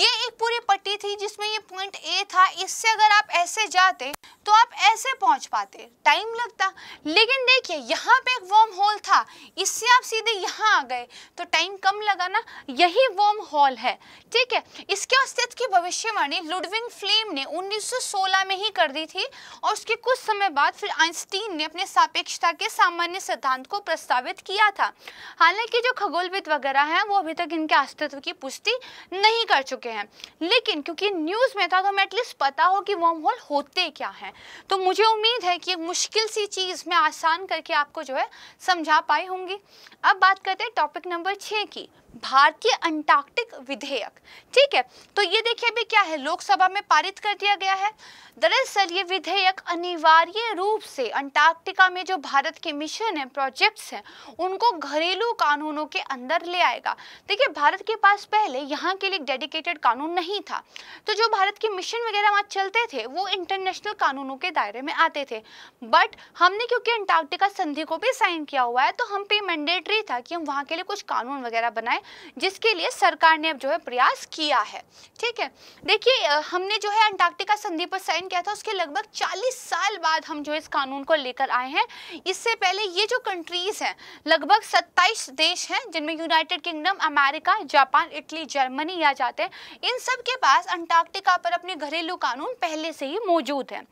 ये एक पूरी पट्टी थी जिसमें ये पॉइंट ए था, इससे अगर आप ऐसे जाते तो आप ऐसे पहुंच पाते, टाइम लगता। लेकिन देखिए यहाँ पे एक वर्म होल था, इससे आप सीधे यहाँ आ गए तो टाइम कम लगा ना। यही वर्म होल है, ठीक है। इसके अस्तित्व की भविष्यवाणी लुडविग फ्लेम ने उन्नीस सौ सोलह में ही कर दी थी और उसके कुछ समय बाद फिर आइंस्टीन ने अपने सापेक्षता के सामान्य सिद्धांत को प्रस्तावित किया था। हालांकि जो खगोलविद वगैरह हैं वो अभी तक इनके अस्तित्व की पुष्टि नहीं कर चुके हैं, लेकिन क्योंकि न्यूज़ में था तो हमें एटलीस्ट पता हो कि वर्म होल होते क्या हैं। तो मुझे उम्मीद है कि एक मुश्किल सी चीज़ मैं आसान करके आपको जो है समझा पाई होंगी। अब बात करते हैं टॉपिक नंबर छः की, भारतीय अंटार्कटिक विधेयक, ठीक है। तो ये देखिए अभी क्या है, लोकसभा में पारित कर दिया गया है। दरअसल ये विधेयक अनिवार्य रूप से अंटार्कटिका में जो भारत के मिशन है, प्रोजेक्ट्स हैं, उनको घरेलू कानूनों के अंदर ले आएगा। देखिए भारत के पास पहले यहाँ के लिए डेडिकेटेड कानून नहीं था, तो जो भारत के मिशन वगैरह वहाँ चलते थे वो इंटरनेशनल कानूनों के दायरे में आते थे। बट हमने क्योंकि अंटार्कटिका संधि को भी साइन किया हुआ है तो हम पे मैंडेटरी था कि हम वहाँ के लिए कुछ कानून वगैरह बनाए, जिसके लिए सरकार ने अब जो है प्रयास किया है। ठीक है, देखिए हमने जो है अंटार्कटिका संधि पर साइन किया था, उसके लगभग चालीस साल बाद हम जो इस कानून को लेकर आए हैं। इससे पहले ये जो कंट्रीज हैं लगभग सत्ताईस देश हैं जिनमें United Kingdom, America, Japan, Italy, Germany या जाते हैं, इन सब के पास अंटार्कटिका पर अपने घरेलू कानून पहले से ही मौजूद हैं।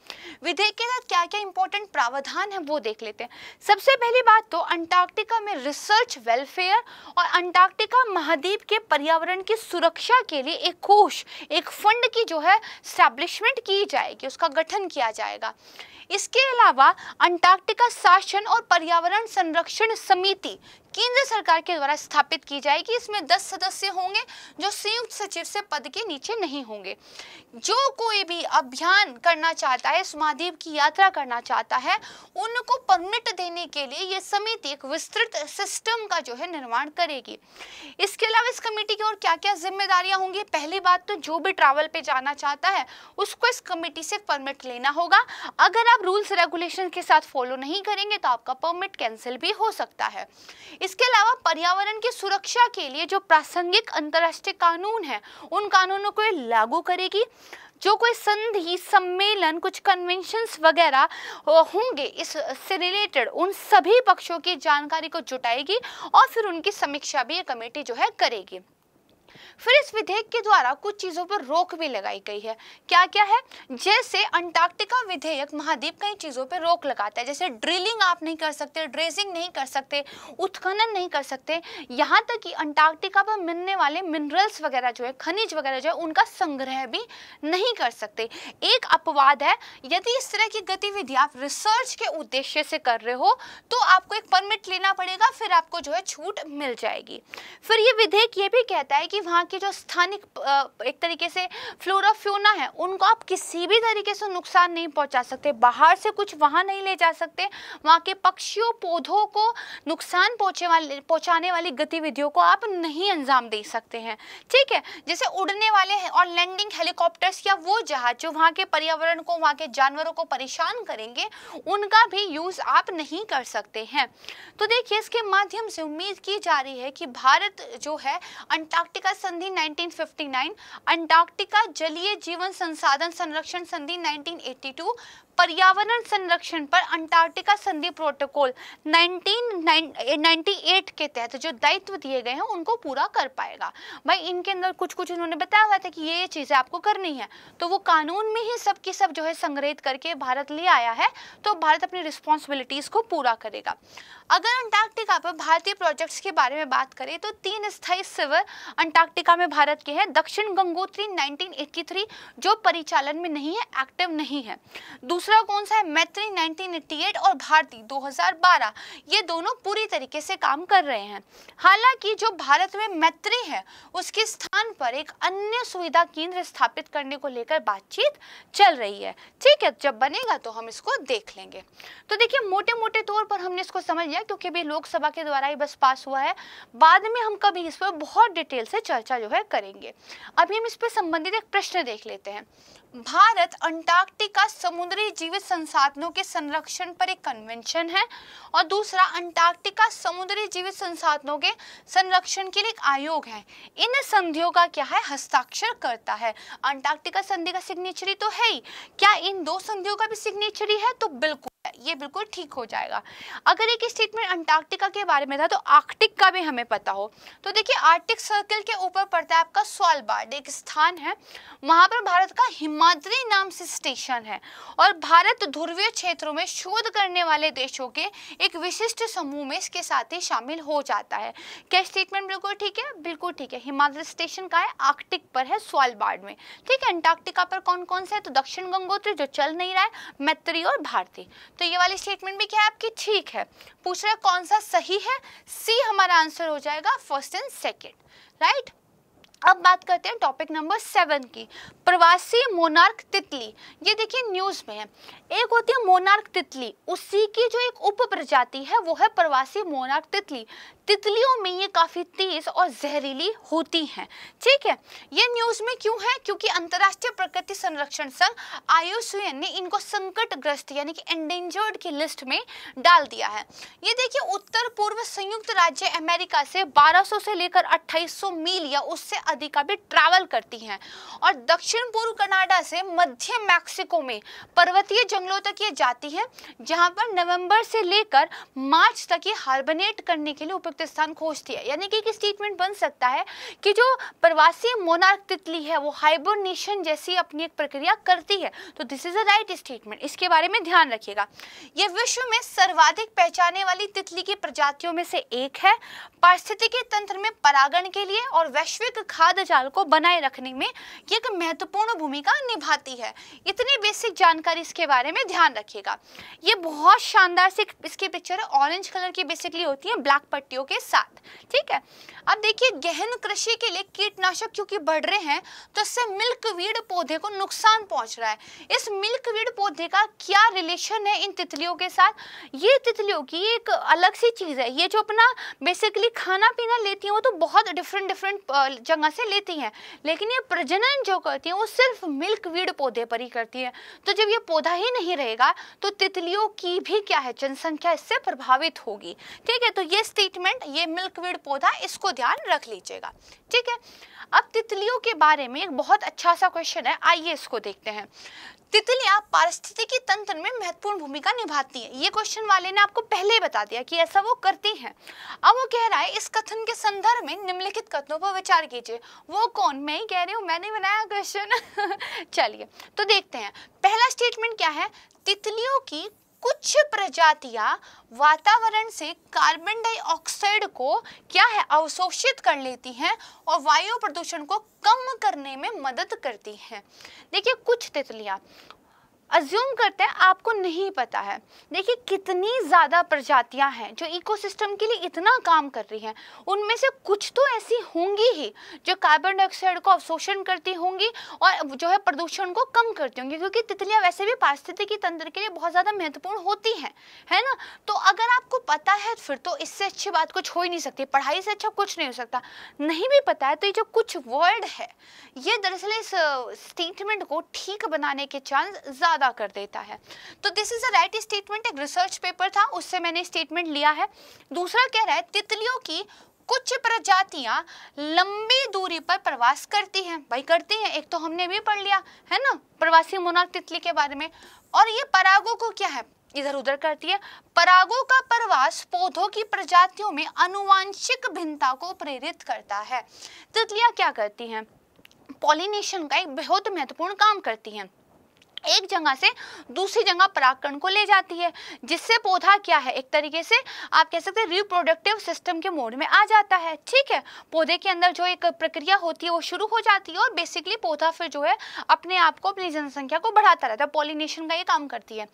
विधेयक के साथ क्या क्या इंपॉर्टेंट प्रावधान है वो देख लेते हैं। सबसे पहली बात तो अंटार्कटिका में रिसर्च, वेलफेयर और अंटार्कटिका महाद्वीप के पर्यावरण की सुरक्षा के लिए एक कोष, एक फंड की जो है एस्टैब्लिशमेंट की जाएगी, उसका गठन किया जाएगा। इसके अलावा अंटार्कटिका शासन और पर्यावरण संरक्षण समिति केंद्र सरकार के द्वारा स्थापित की जाएगी। इसमें दस सदस्य होंगे जो संयुक्त सचिव से पद के नीचे नहीं होंगे। जो कोई भी अभियान करना चाहता है, महाद्वीप की यात्रा करना चाहता है, उनको परमिट देने के लिए ये समिति एक विस्तृत सिस्टम का जो है निर्माण करेगी। इसके अलावा इस कमेटी की और क्या क्या जिम्मेदारियां होंगी? पहली बात तो जो भी ट्रैवल पे जाना चाहता है उसको इस कमेटी से परमिट लेना होगा। अगर आप रूल्स रेगुलेशन के साथ फॉलो नहीं करेंगे तो आपका परमिट कैंसिल भी हो सकता है। इसके अलावा पर्यावरण की सुरक्षा के लिए जो प्रासंगिक अंतर्राष्ट्रीय कानून है उन कानूनों को लागू करेगी। जो कोई संधि, सम्मेलन, कुछ कन्वेंशंस वगैरह होंगे इससे रिलेटेड, उन सभी पक्षों की जानकारी को जुटाएगी और फिर उनकी समीक्षा भी ये कमेटी जो है करेगी। फिर इस विधेयक के द्वारा कुछ चीजों पर रोक भी लगाई गई है। क्या क्या है? जैसे अंटार्कटिका विधेयक महाद्वीप कई चीजों पर रोक लगाता है, जैसे ड्रिलिंग आप नहीं कर सकते, ड्रेजिंग नहीं कर सकते, उत्खनन नहीं कर सकते, यहाँ तक कि अंटार्कटिका पर मिलने वाले मिनरल्स वगैरह जो है, खनिज वगैरह जो है, उनका संग्रह भी नहीं कर सकते। एक अपवाद है, यदि इस तरह की गतिविधि आप रिसर्च के उद्देश्य से कर रहे हो तो आपको एक परमिट लेना पड़ेगा, फिर आपको जो है छूट मिल जाएगी। फिर ये विधेयक ये भी कहता है कि वहाँ के जो स्थानिक एक तरीके से फ्लोरा फ्यूना है उनको आप किसी भी तरीके से नुकसान नहीं पहुंचा सकते, बाहर से कुछ वहाँ नहीं ले जा सकते, वहाँ के पक्षियों, पौधों को नुकसान पहुंचे वाले पहुंचाने वाली गतिविधियों को आप नहीं अंजाम दे सकते हैं। ठीक है, जैसे उड़ने वाले और लैंडिंग हेलीकॉप्टर्स या वो जहाज जो वहाँ के पर्यावरण को, वहाँ के जानवरों को परेशान करेंगे, उनका भी यूज आप नहीं कर सकते हैं। तो देखिए इसके माध्यम से उम्मीद की जा रही है कि भारत जो है अंटार्कटिका संधि उन्नीस सौ उनसठ, अंटार्कटिका जलीय जीवन संसाधन संरक्षण संधि उन्नीस सौ बयासी, पर्यावरण संरक्षण पर अंटार्कटिका संधि प्रोटोकॉल उन्नीस सौ अट्ठानवे के तहत जो दायित्व दिए गए हैं उनको पूरा कर पाएगा। भाई इनके अंदर कुछ कुछ उन्होंने बताया हुआ था कि ये चीजें आपको करनी है, तो वो कानून में ही सब की सब जो है संग्रहित करके भारत ले आया है, तो भारत अपनी रिस्पॉन्सिबिलिटीज को पूरा करेगा। अगर अंटार्कटिका पर भारतीय प्रोजेक्ट्स के बारे में बात करें तो तीन स्थायी सिवर अंटार्कटिका में भारत के हैं। दक्षिण गंगोत्री उन्नीस सौ तिरासी जो परिचालन में नहीं है, एक्टिव नहीं है। दूसरा कौन सा है? मैत्री उन्नीस सौ अट्ठासी और भारतीय दो हज़ार बारह, ये दोनों पूरी तरीके से काम कर रहे हैं। हालांकि जो भारत में मैत्री है उसके स्थान पर एक अन्य सुविधा केंद्र स्थापित करने को लेकर बातचीत चल रही है। ठीक है, जब बनेगा तो हम इसको देख लेंगे। तो देखिए मोटे मोटे तौर पर हमने इसको समझ लिया, क्योंकि अभी लोकसभा के द्वारा ही बस पास हुआ है, बाद में हम कभी इस पर बहुत डिटेल से चर्चा जो है करेंगे। अभी हम इस पर संबंधित एक प्रश्न देख लेते हैं। भारत अंटार्कटिका समुद्री जीवित संसाधनों के संरक्षण पर एक कन्वेंशन है और दूसरा अंटार्कटिका समुद्री जीवित संसाधनों के संरक्षण के लिए एक आयोग है। इन संधियों का क्या है? हस्ताक्षर करता है। अंटार्कटिका संधि का सिग्नेचरी तो है ही, क्या इन दो संधियों का भी सिग्नेचरी है? तो बिल्कुल, ये बिल्कुल ठीक हो जाएगा। अगर एक स्टेटमेंट अंटार्कटिका के बारे में था तो आर्कटिक का भी हमें पता हो, तो देखिए आर्कटिक सर्कल के ऊपर पड़ता है आपका स्वालबार्ड, एक स्थान है, वहां पर भारत का हिमाद्री नाम से स्टेशन है और भारत ध्रुवीय क्षेत्रों में शोध करने वाले देशों के एक विशिष्ट समूह में इसके साथ ही शामिल हो जाता है। क्या स्टेटमेंट बिल्कुल ठीक है? बिल्कुल ठीक है। हिमाद्री स्टेशन का है, आर्कटिक पर है, स्वालबार्ड में। ठीक है, अंटार्कटिका पर कौन कौन से है? तो दक्षिण गंगोत्री जो चल नहीं रहा है, मैत्री और भारतीय, तो ये वाली स्टेटमेंट भी क्या है आपकी? ठीक है। पूछ रहा कौन सा सही है? सी हमारा आंसर हो जाएगा, फर्स्ट एंड सेकंड, राइट। अब बात करते हैं टॉपिक नंबर सेवन की, प्रवासी मोनार्क तितली। ये देखिए न्यूज़ में है, एक होती है मोनार्क तितली, उसी की जो एक उप प्रजाति है वो है प्रवासी मोनार्क तितली। तितलियों में ये काफ़ी तेज और जहरीली होती हैं। ठीक है, ये न्यूज़ में क्यों है? क्योंकि अंतर्राष्ट्रीय प्रकृति संरक्षण संघ आईयूसीएन ने इनको संकटग्रस्त यानी कि एंडेंजर्ड की लिस्ट में डाल दिया है। ये देखिए, उत्तर पूर्व संयुक्त राज्य अमेरिका से बारह सौ से लेकर अट्ठाईस सौ मील या उससे अधिक का भी ट्रैवल करती हैं और दक्षिण पूर्व कनाडा से मध्य मैक्सिको में पर्वतीय जंगलों तक ये जाती है, जहाँ पर नवंबर से लेकर मार्च तक ये हार्बनेट करने के लिए उपयुक्त स्थान खोजती है। यानी कि स्टेटमेंट बन सकता है कि जो प्रवासी मोनार्क तितली है वो हाइबरनेशन जैसी अपनी एक प्रक्रिया करती है, तो this is a right statement, इसके बारे में ध्यान रखिएगा। यह विश्व में सर्वाधिक पहचाने वाली तितली की प्रजातियों में से एक है। पारिस्थितिकी तंत्र में परागण के लिए और वैश्विक खाद्य जाल को बनाए रखने में यह एक महत्वपूर्ण भूमिका निभाती है। इतनी बेसिक जानकारी इसके बारे में ध्यान रखिएगा। ये बहुत शानदार सी इसकी पिक्चर ऑरेंज कलर की बेसिकली होती है ब्लैक पट्टियों के साथ। ठीक है, अब देखिए, गहन कृषि के लिए कीटनाशक क्योंकि बढ़ रहे हैं तो इससे मिल्कवीड पौधे को नुकसान पहुंच रहा है। इस मिल्कवीड पौधे का क्या रिलेशन है इन तितलियों के साथ? ये तितलियों की एक अलग सी चीज है, ये जो अपना बेसिकली खाना पीना लेती हैं वो तो बहुत डिफरेंट डिफरेंट जगह से लेती हैं, लेकिन ये प्रजनन जो करती हैं वो सिर्फ मिल्कवीड पौधे पर ही करती है। तो जब ये पौधा ही नहीं रहेगा तो तितलियों की भी क्या है जनसंख्या इससे प्रभावित होगी। ठीक है, तो ये स्टेटमेंट, ये मिल्कवीड पौधा, इसको ध्यान रख लीजिएगा। ठीक है, अब तितलियों के बारे में एक बहुत अच्छा सा क्वेश्चन है, आइए इसको देखते हैं। तितलियां पारिस्थितिकी तंत्र में महत्वपूर्ण भूमिका निभाती हैं। ये क्वेश्चन वाले ने आपको पहले ही बता दिया कि ऐसा वो करती हैं। अब वो कह रहा है इस कथन के संदर्भ में निम्नलिखित कथनों पर विचार कीजिए। वो कौन? मैं ही कह रही हूँ, मैंने बनाया क्वेश्चन। चलिए तो देखते हैं, पहला स्टेटमेंट क्या है? तितलियों की कुछ प्रजातियां वातावरण से कार्बन डाइऑक्साइड को क्या है अवशोषित कर लेती हैं और वायु प्रदूषण को कम करने में मदद करती हैं। देखिए, कुछ तितलियां अज्यूम करते हैं आपको नहीं पता है। देखिए, कितनी ज़्यादा प्रजातियां हैं जो इकोसिस्टम के लिए इतना काम कर रही हैं, उनमें से कुछ तो ऐसी होंगी ही जो कार्बन डाइऑक्साइड को अवशोषण करती होंगी और जो है प्रदूषण को कम करती होंगी, क्योंकि तितलियां वैसे भी पारिस्थितिकी तंत्र के लिए बहुत ज़्यादा महत्वपूर्ण होती हैं, है ना। तो अगर आपको पता है फिर तो इससे अच्छी बात कुछ हो ही नहीं सकती, पढ़ाई से अच्छा कुछ नहीं हो सकता। नहीं भी पता है तो ये जो कुछ वर्ड है ये दरअसल इस स्टेटमेंट को ठीक बनाने के चांस ज़्यादा कर देता है। तो this is a right statement, एक रिसर्च पेपर था उससे मैंने स्टेटमेंट लिया है। दूसरा कह रहा है तितलियों की कुछ प्रजातियां लंबी दूरी पर प्रवास करती हैं। भाई करती हैं, एक तो हमने भी पढ़ लिया है ना प्रवासी मोनार्क तितली के बारे में। और ये परागों को क्या है इधर उधर करती है। परागों का प्रवास पौधों की प्रजातियों में आनुवांशिक भिन्नता को प्रेरित करता है। तितलियां क्या करती हैं? पॉलिनेशन का एक बहुत महत्वपूर्ण काम करती हैं, एक जगह से दूसरी जगह परागकण को ले जाती है, जिससे पौधा क्या है एक तरीके से आप कह सकते हैं रिप्रोडक्टिव सिस्टम के मोड में आ जाता है। ठीक है, पौधे के अंदर जो एक प्रक्रिया होती है वो शुरू हो जाती है और बेसिकली पौधा फिर जो है अपने आप को अपनी जनसंख्या को बढ़ाता रहता है। पॉलिनेशन का ये काम करती है।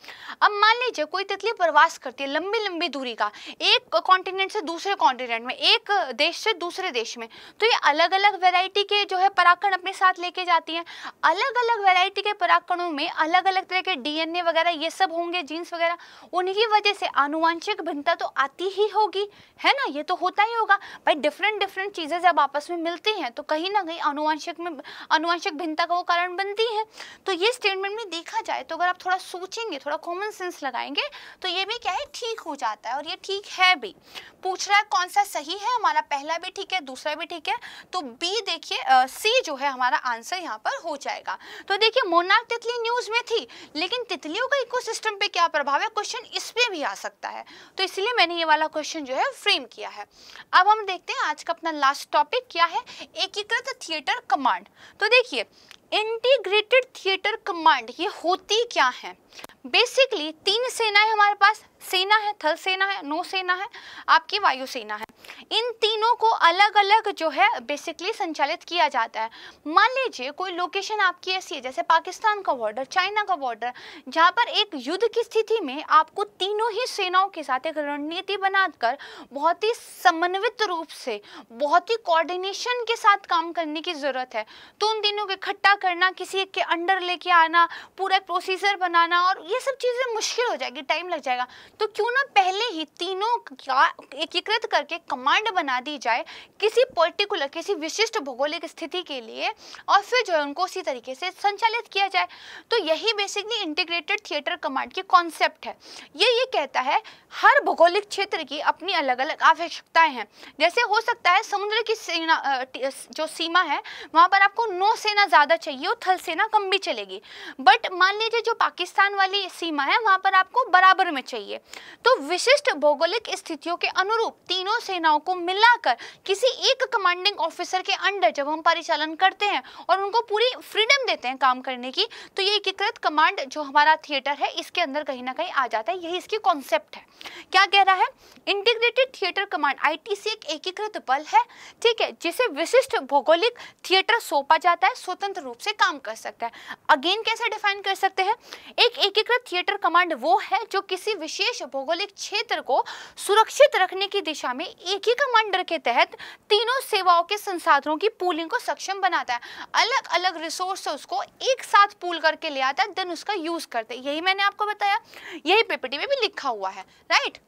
अब मान लीजिए कोई तितली प्रवास करती है लंबी लंबी दूरी का, एक कॉन्टिनेंट से दूसरे कॉन्टिनेंट में, एक देश से दूसरे देश में, तो ये अलग अलग वेराइटी के जो है परागकण अपने साथ लेके जाती हैं। अलग अलग वेराइटी के परागकणों में अलग अलग तरह के डीएनए वगैरह ये सब होंगे, जीन्स वगैरह, उन्हीं की वजह से आनुवांशिक भिन्नता तो आती ही होगी, है ना, ये तो होता ही होगा। भाई डिफरेंट डिफरेंट चीज़ें जब आपस में मिलती हैं तो कहीं ना कहीं आनुवांशिक में आनुवांशिक भिन्नता का वो कारण बनती है। तो ये स्टेटमेंट में देखा जाए तो अगर आप थोड़ा सोचेंगे, थोड़ा कॉमन सेंस लगाएंगे तो ये भी क्या है ठीक हो जाता है, और ये ठीक है भी। पूछ रहा है कौन सा सही है, हमारा पहला भी ठीक है दूसरा भी ठीक है, तो बी देखिए सी जो है हमारा आंसर यहाँ पर हो जाएगा। तो देखिए, मोनार्क तितली न्यूज़ में थी, लेकिन तितलियों का इकोसिस्टम पे क्या प्रभाव है क्वेश्चन इस पे भी आ सकता है, तो इसलिए मैंने ये वाला क्वेश्चन जो है फ्रेम किया है। अब हम देखते हैं आज का अपना लास्ट टॉपिक क्या है, एकीकृत थिएटर कमांड। तो देखिए, इंटीग्रेटेड थिएटर कमांड ये होती क्या है? बेसिकली तीन सेनाएं हमारे पास, सेना है, थल सेना है, नौसेना है, आपकी वायुसेना है। इन तीनों को अलग अलग जो है बेसिकली संचालित किया जाता है। मान लीजिए कोई लोकेशन आपकी ऐसी है जैसे पाकिस्तान का बॉर्डर, चाइना का बॉर्डर, जहाँ पर एक युद्ध की स्थिति में आपको तीनों ही सेनाओं के साथ एक रणनीति बनाकर बहुत ही समन्वित रूप से, बहुत ही कोऑर्डिनेशन के साथ काम करने की ज़रूरत है। तो उन तीनों को इकट्ठा करना, किसी एक के अंडर लेके आना, पूरा प्रोसीजर बनाना, और ये सब चीज़ें मुश्किल हो जाएगी, टाइम लग जाएगा। तो क्यों ना पहले ही तीनों का एकीकृत करके कमांड बना दी जाए किसी पर्टिकुलर किसी विशिष्ट भौगोलिक स्थिति के लिए और फिर जो है उनको उसी तरीके से संचालित किया जाए। तो यही बेसिकली इंटीग्रेटेड थिएटर कमांड की कॉन्सेप्ट है। ये ये कहता है हर भौगोलिक क्षेत्र की अपनी अलग अलग आवश्यकताएं हैं। जैसे हो सकता है समुद्र की सेना जो सीमा है वहाँ पर आपको नौ सेना ज़्यादा चाहिए और थल सेना कम भी चलेगी, बट मान लीजिए जो पाकिस्तान वाली सीमा है वहाँ पर आपको बराबर में चाहिए। तो विशिष्ट भौगोलिक स्थितियों के अनुरूप तीनों सेनाओं को मिलाकर किसी एक कमांडिंग ऑफिसर के अंडर जब हम परिचालन करते हैं और उनको पूरी फ्रीडम देते हैं काम करने की, तो ये एकीकृत कमांड जो हमारा थिएटर है इसके अंदर कहीं ना कहीं आ जाता है। यही इसकी कॉन्सेप्ट है। क्या कह रहा है इंटीग्रेटेड थिएटर कमांड, आईटीसी एक एकीकृत बल है, ठीक है, जिसे विशिष्ट भौगोलिक थिएटर सौंपा जाता है, स्वतंत्र रूप से काम कर सकता है। अगेन कैसे डिफाइन कर सकते हैं, एक एकीकृत थिएटर कमांड वो है जो किसी विशेष भौगोलिक क्षेत्र को सुरक्षित रखने की दिशा में एक ही कमांडर के तहत तीनों सेवाओं के संसाधनों की पूलिंग को सक्षम बनाता है। अलग अलग रिसोर्सेस को एक साथ पूल करके ले आता है, देन उसका यूज करते हैं। यही मैंने आपको बताया, यही पीपीटी में भी लिखा हुआ है, राइट।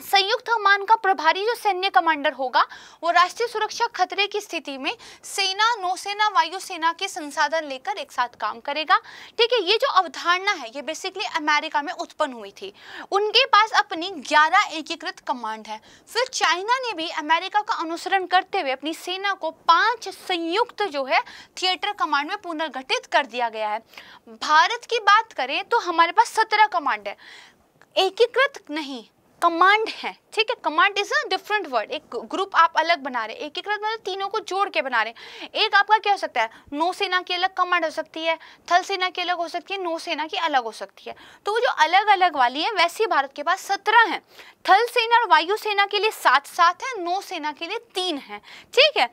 संयुक्त कमान का प्रभारी जो सैन्य कमांडर होगा वो राष्ट्रीय सुरक्षा खतरे की स्थिति में सेना, नौसेना, वायुसेना के संसाधन लेकर एक साथ काम करेगा, ठीक है। ये जो अवधारणा है ये बेसिकली अमेरिका में उत्पन्न हुई थी। उनके पास अपनी ग्यारह एकीकृत कमांड है। फिर चाइना ने भी अमेरिका का अनुसरण करते हुए अपनी सेना को पाँच संयुक्त जो है थिएटर कमांड में पुनर्गठित कर दिया गया है। भारत की बात करें तो हमारे पास सत्रह कमांड है, एकीकृत नहीं कमांड है, ठीक है। Command is a different word, एक ग्रुप आप अलग बना रहे, एकीकृत मतलब तीनों को जोड़ के बना रहे। एक आपका क्या हो सकता है, नौसेना की अलग कमांड हो सकती है, थल सेना की अलग हो सकती है, नौसेना की अलग हो सकती है। तो वो जो अलग अलग वाली है वैसे भारत के पास सत्रह हैं, थल सेना और वायुसेना के लिए सात सात है, नौसेना के लिए तीन है, ठीक है।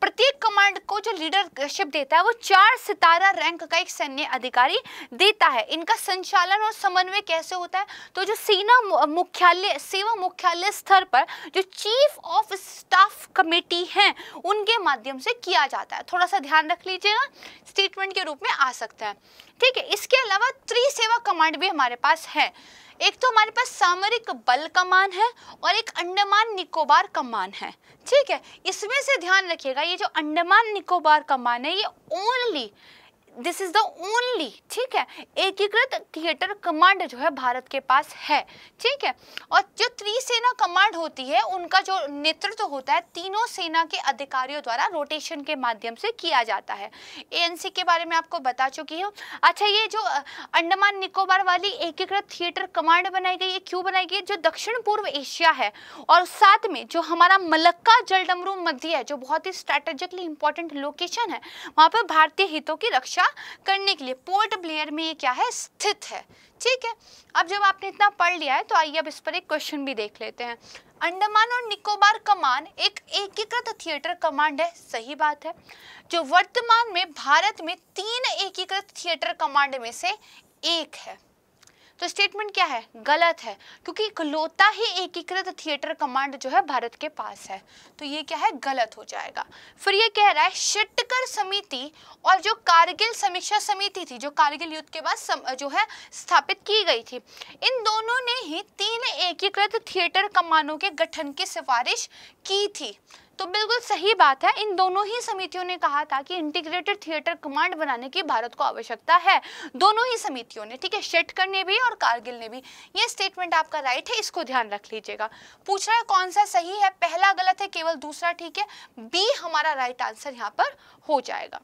प्रत्येक कमांड को जो लीडरशिप देता है वो चार सितारा रैंक का एक सैन्य अधिकारी देता है। इनका संचालन और समन्वय कैसे होता है, तो जो सेना मुख्यालय सेवा मुख्यालय स्तर पर जो चीफ ऑफ स्टाफ कमेटी हैं उनके माध्यम से किया जाता है। थोड़ा सा ध्यान रख लीजिएगा, स्टेटमेंट के रूप में आ सकता है, ठीक है। इसके अलावा त्रिसेवा कमांड भी हमारे पास है। एक तो हमारे पास सामरिक बल कमान है और एक अंडमान निकोबार कमान है, ठीक है। इसमें से ध्यान रखिएगा ये जो अंडमान निकोबार कमान है ये only this is the only, ठीक है, एकीकृत थिएटर कमांड जो है भारत के पास है, ठीक है। और जो त्रिसेना कमांड होती है उनका जो नेतृत्व होता है तीनों सेना के अधिकारियों द्वारा रोटेशन के माध्यम से किया जाता है। एएनसी के बारे में आपको बता चुकी हूँ। अच्छा, ये जो अंडमान निकोबार वाली एकीकृत थिएटर कमांड बनाई गई है क्यों बनाई गई, जो दक्षिण पूर्व एशिया है और साथ में जो हमारा मलक्का जलडमरू मध्य है जो बहुत ही स्ट्रैटेजिकली इंपॉर्टेंट लोकेशन है, वहाँ पर भारतीय हितों की रक्षा करने के लिए पोर्ट ब्लेयर में ये क्या है स्थित है, ठीक है। अब जब आपने इतना पढ़ लिया है तो आइए अब इस पर एक क्वेश्चन भी देख लेते हैं। अंडमान और निकोबार कमान एक एकीकृत थिएटर कमांड है, सही बात है, जो वर्तमान में भारत में तीन एकीकृत थिएटर कमांड में से एक है। तो स्टेटमेंट क्या है, गलत है, क्योंकि इकलौता ही एकीकृत थिएटर कमांड जो है भारत के पास है, तो ये क्या है गलत हो जाएगा। फिर ये कह रहा है षटकर समिति और जो कारगिल समीक्षा समिति थी जो कारगिल युद्ध के बाद जो है स्थापित की गई थी, इन दोनों ने ही तीन एकीकृत थिएटर कमानों के गठन की सिफारिश की थी। तो बिल्कुल सही बात है, इन दोनों ही समितियों ने कहा था कि इंटीग्रेटेड थिएटर कमांड बनाने की भारत को आवश्यकता है, दोनों ही समितियों ने, ठीक है, षटकर ने भी और कारगिल ने भी। ये स्टेटमेंट आपका राइट है, इसको ध्यान रख लीजिएगा। पूछ रहा है कौन सा सही है, पहला गलत है केवल दूसरा ठीक है, बी हमारा राइट आंसर यहाँ पर हो जाएगा,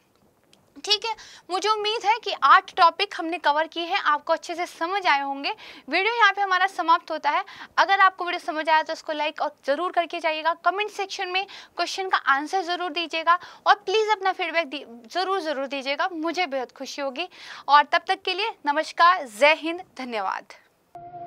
ठीक है। मुझे उम्मीद है कि आठ टॉपिक हमने कवर किए हैं, आपको अच्छे से समझ आए होंगे। वीडियो यहाँ पे हमारा समाप्त होता है। अगर आपको वीडियो समझ आया तो उसको लाइक और ज़रूर करके जाइएगा, कमेंट सेक्शन में क्वेश्चन का आंसर ज़रूर दीजिएगा और प्लीज़ अपना फीडबैक ज़रूर ज़रूर दीजिएगा, मुझे बेहद खुशी होगी। और तब तक के लिए नमस्कार, जय हिंद, धन्यवाद।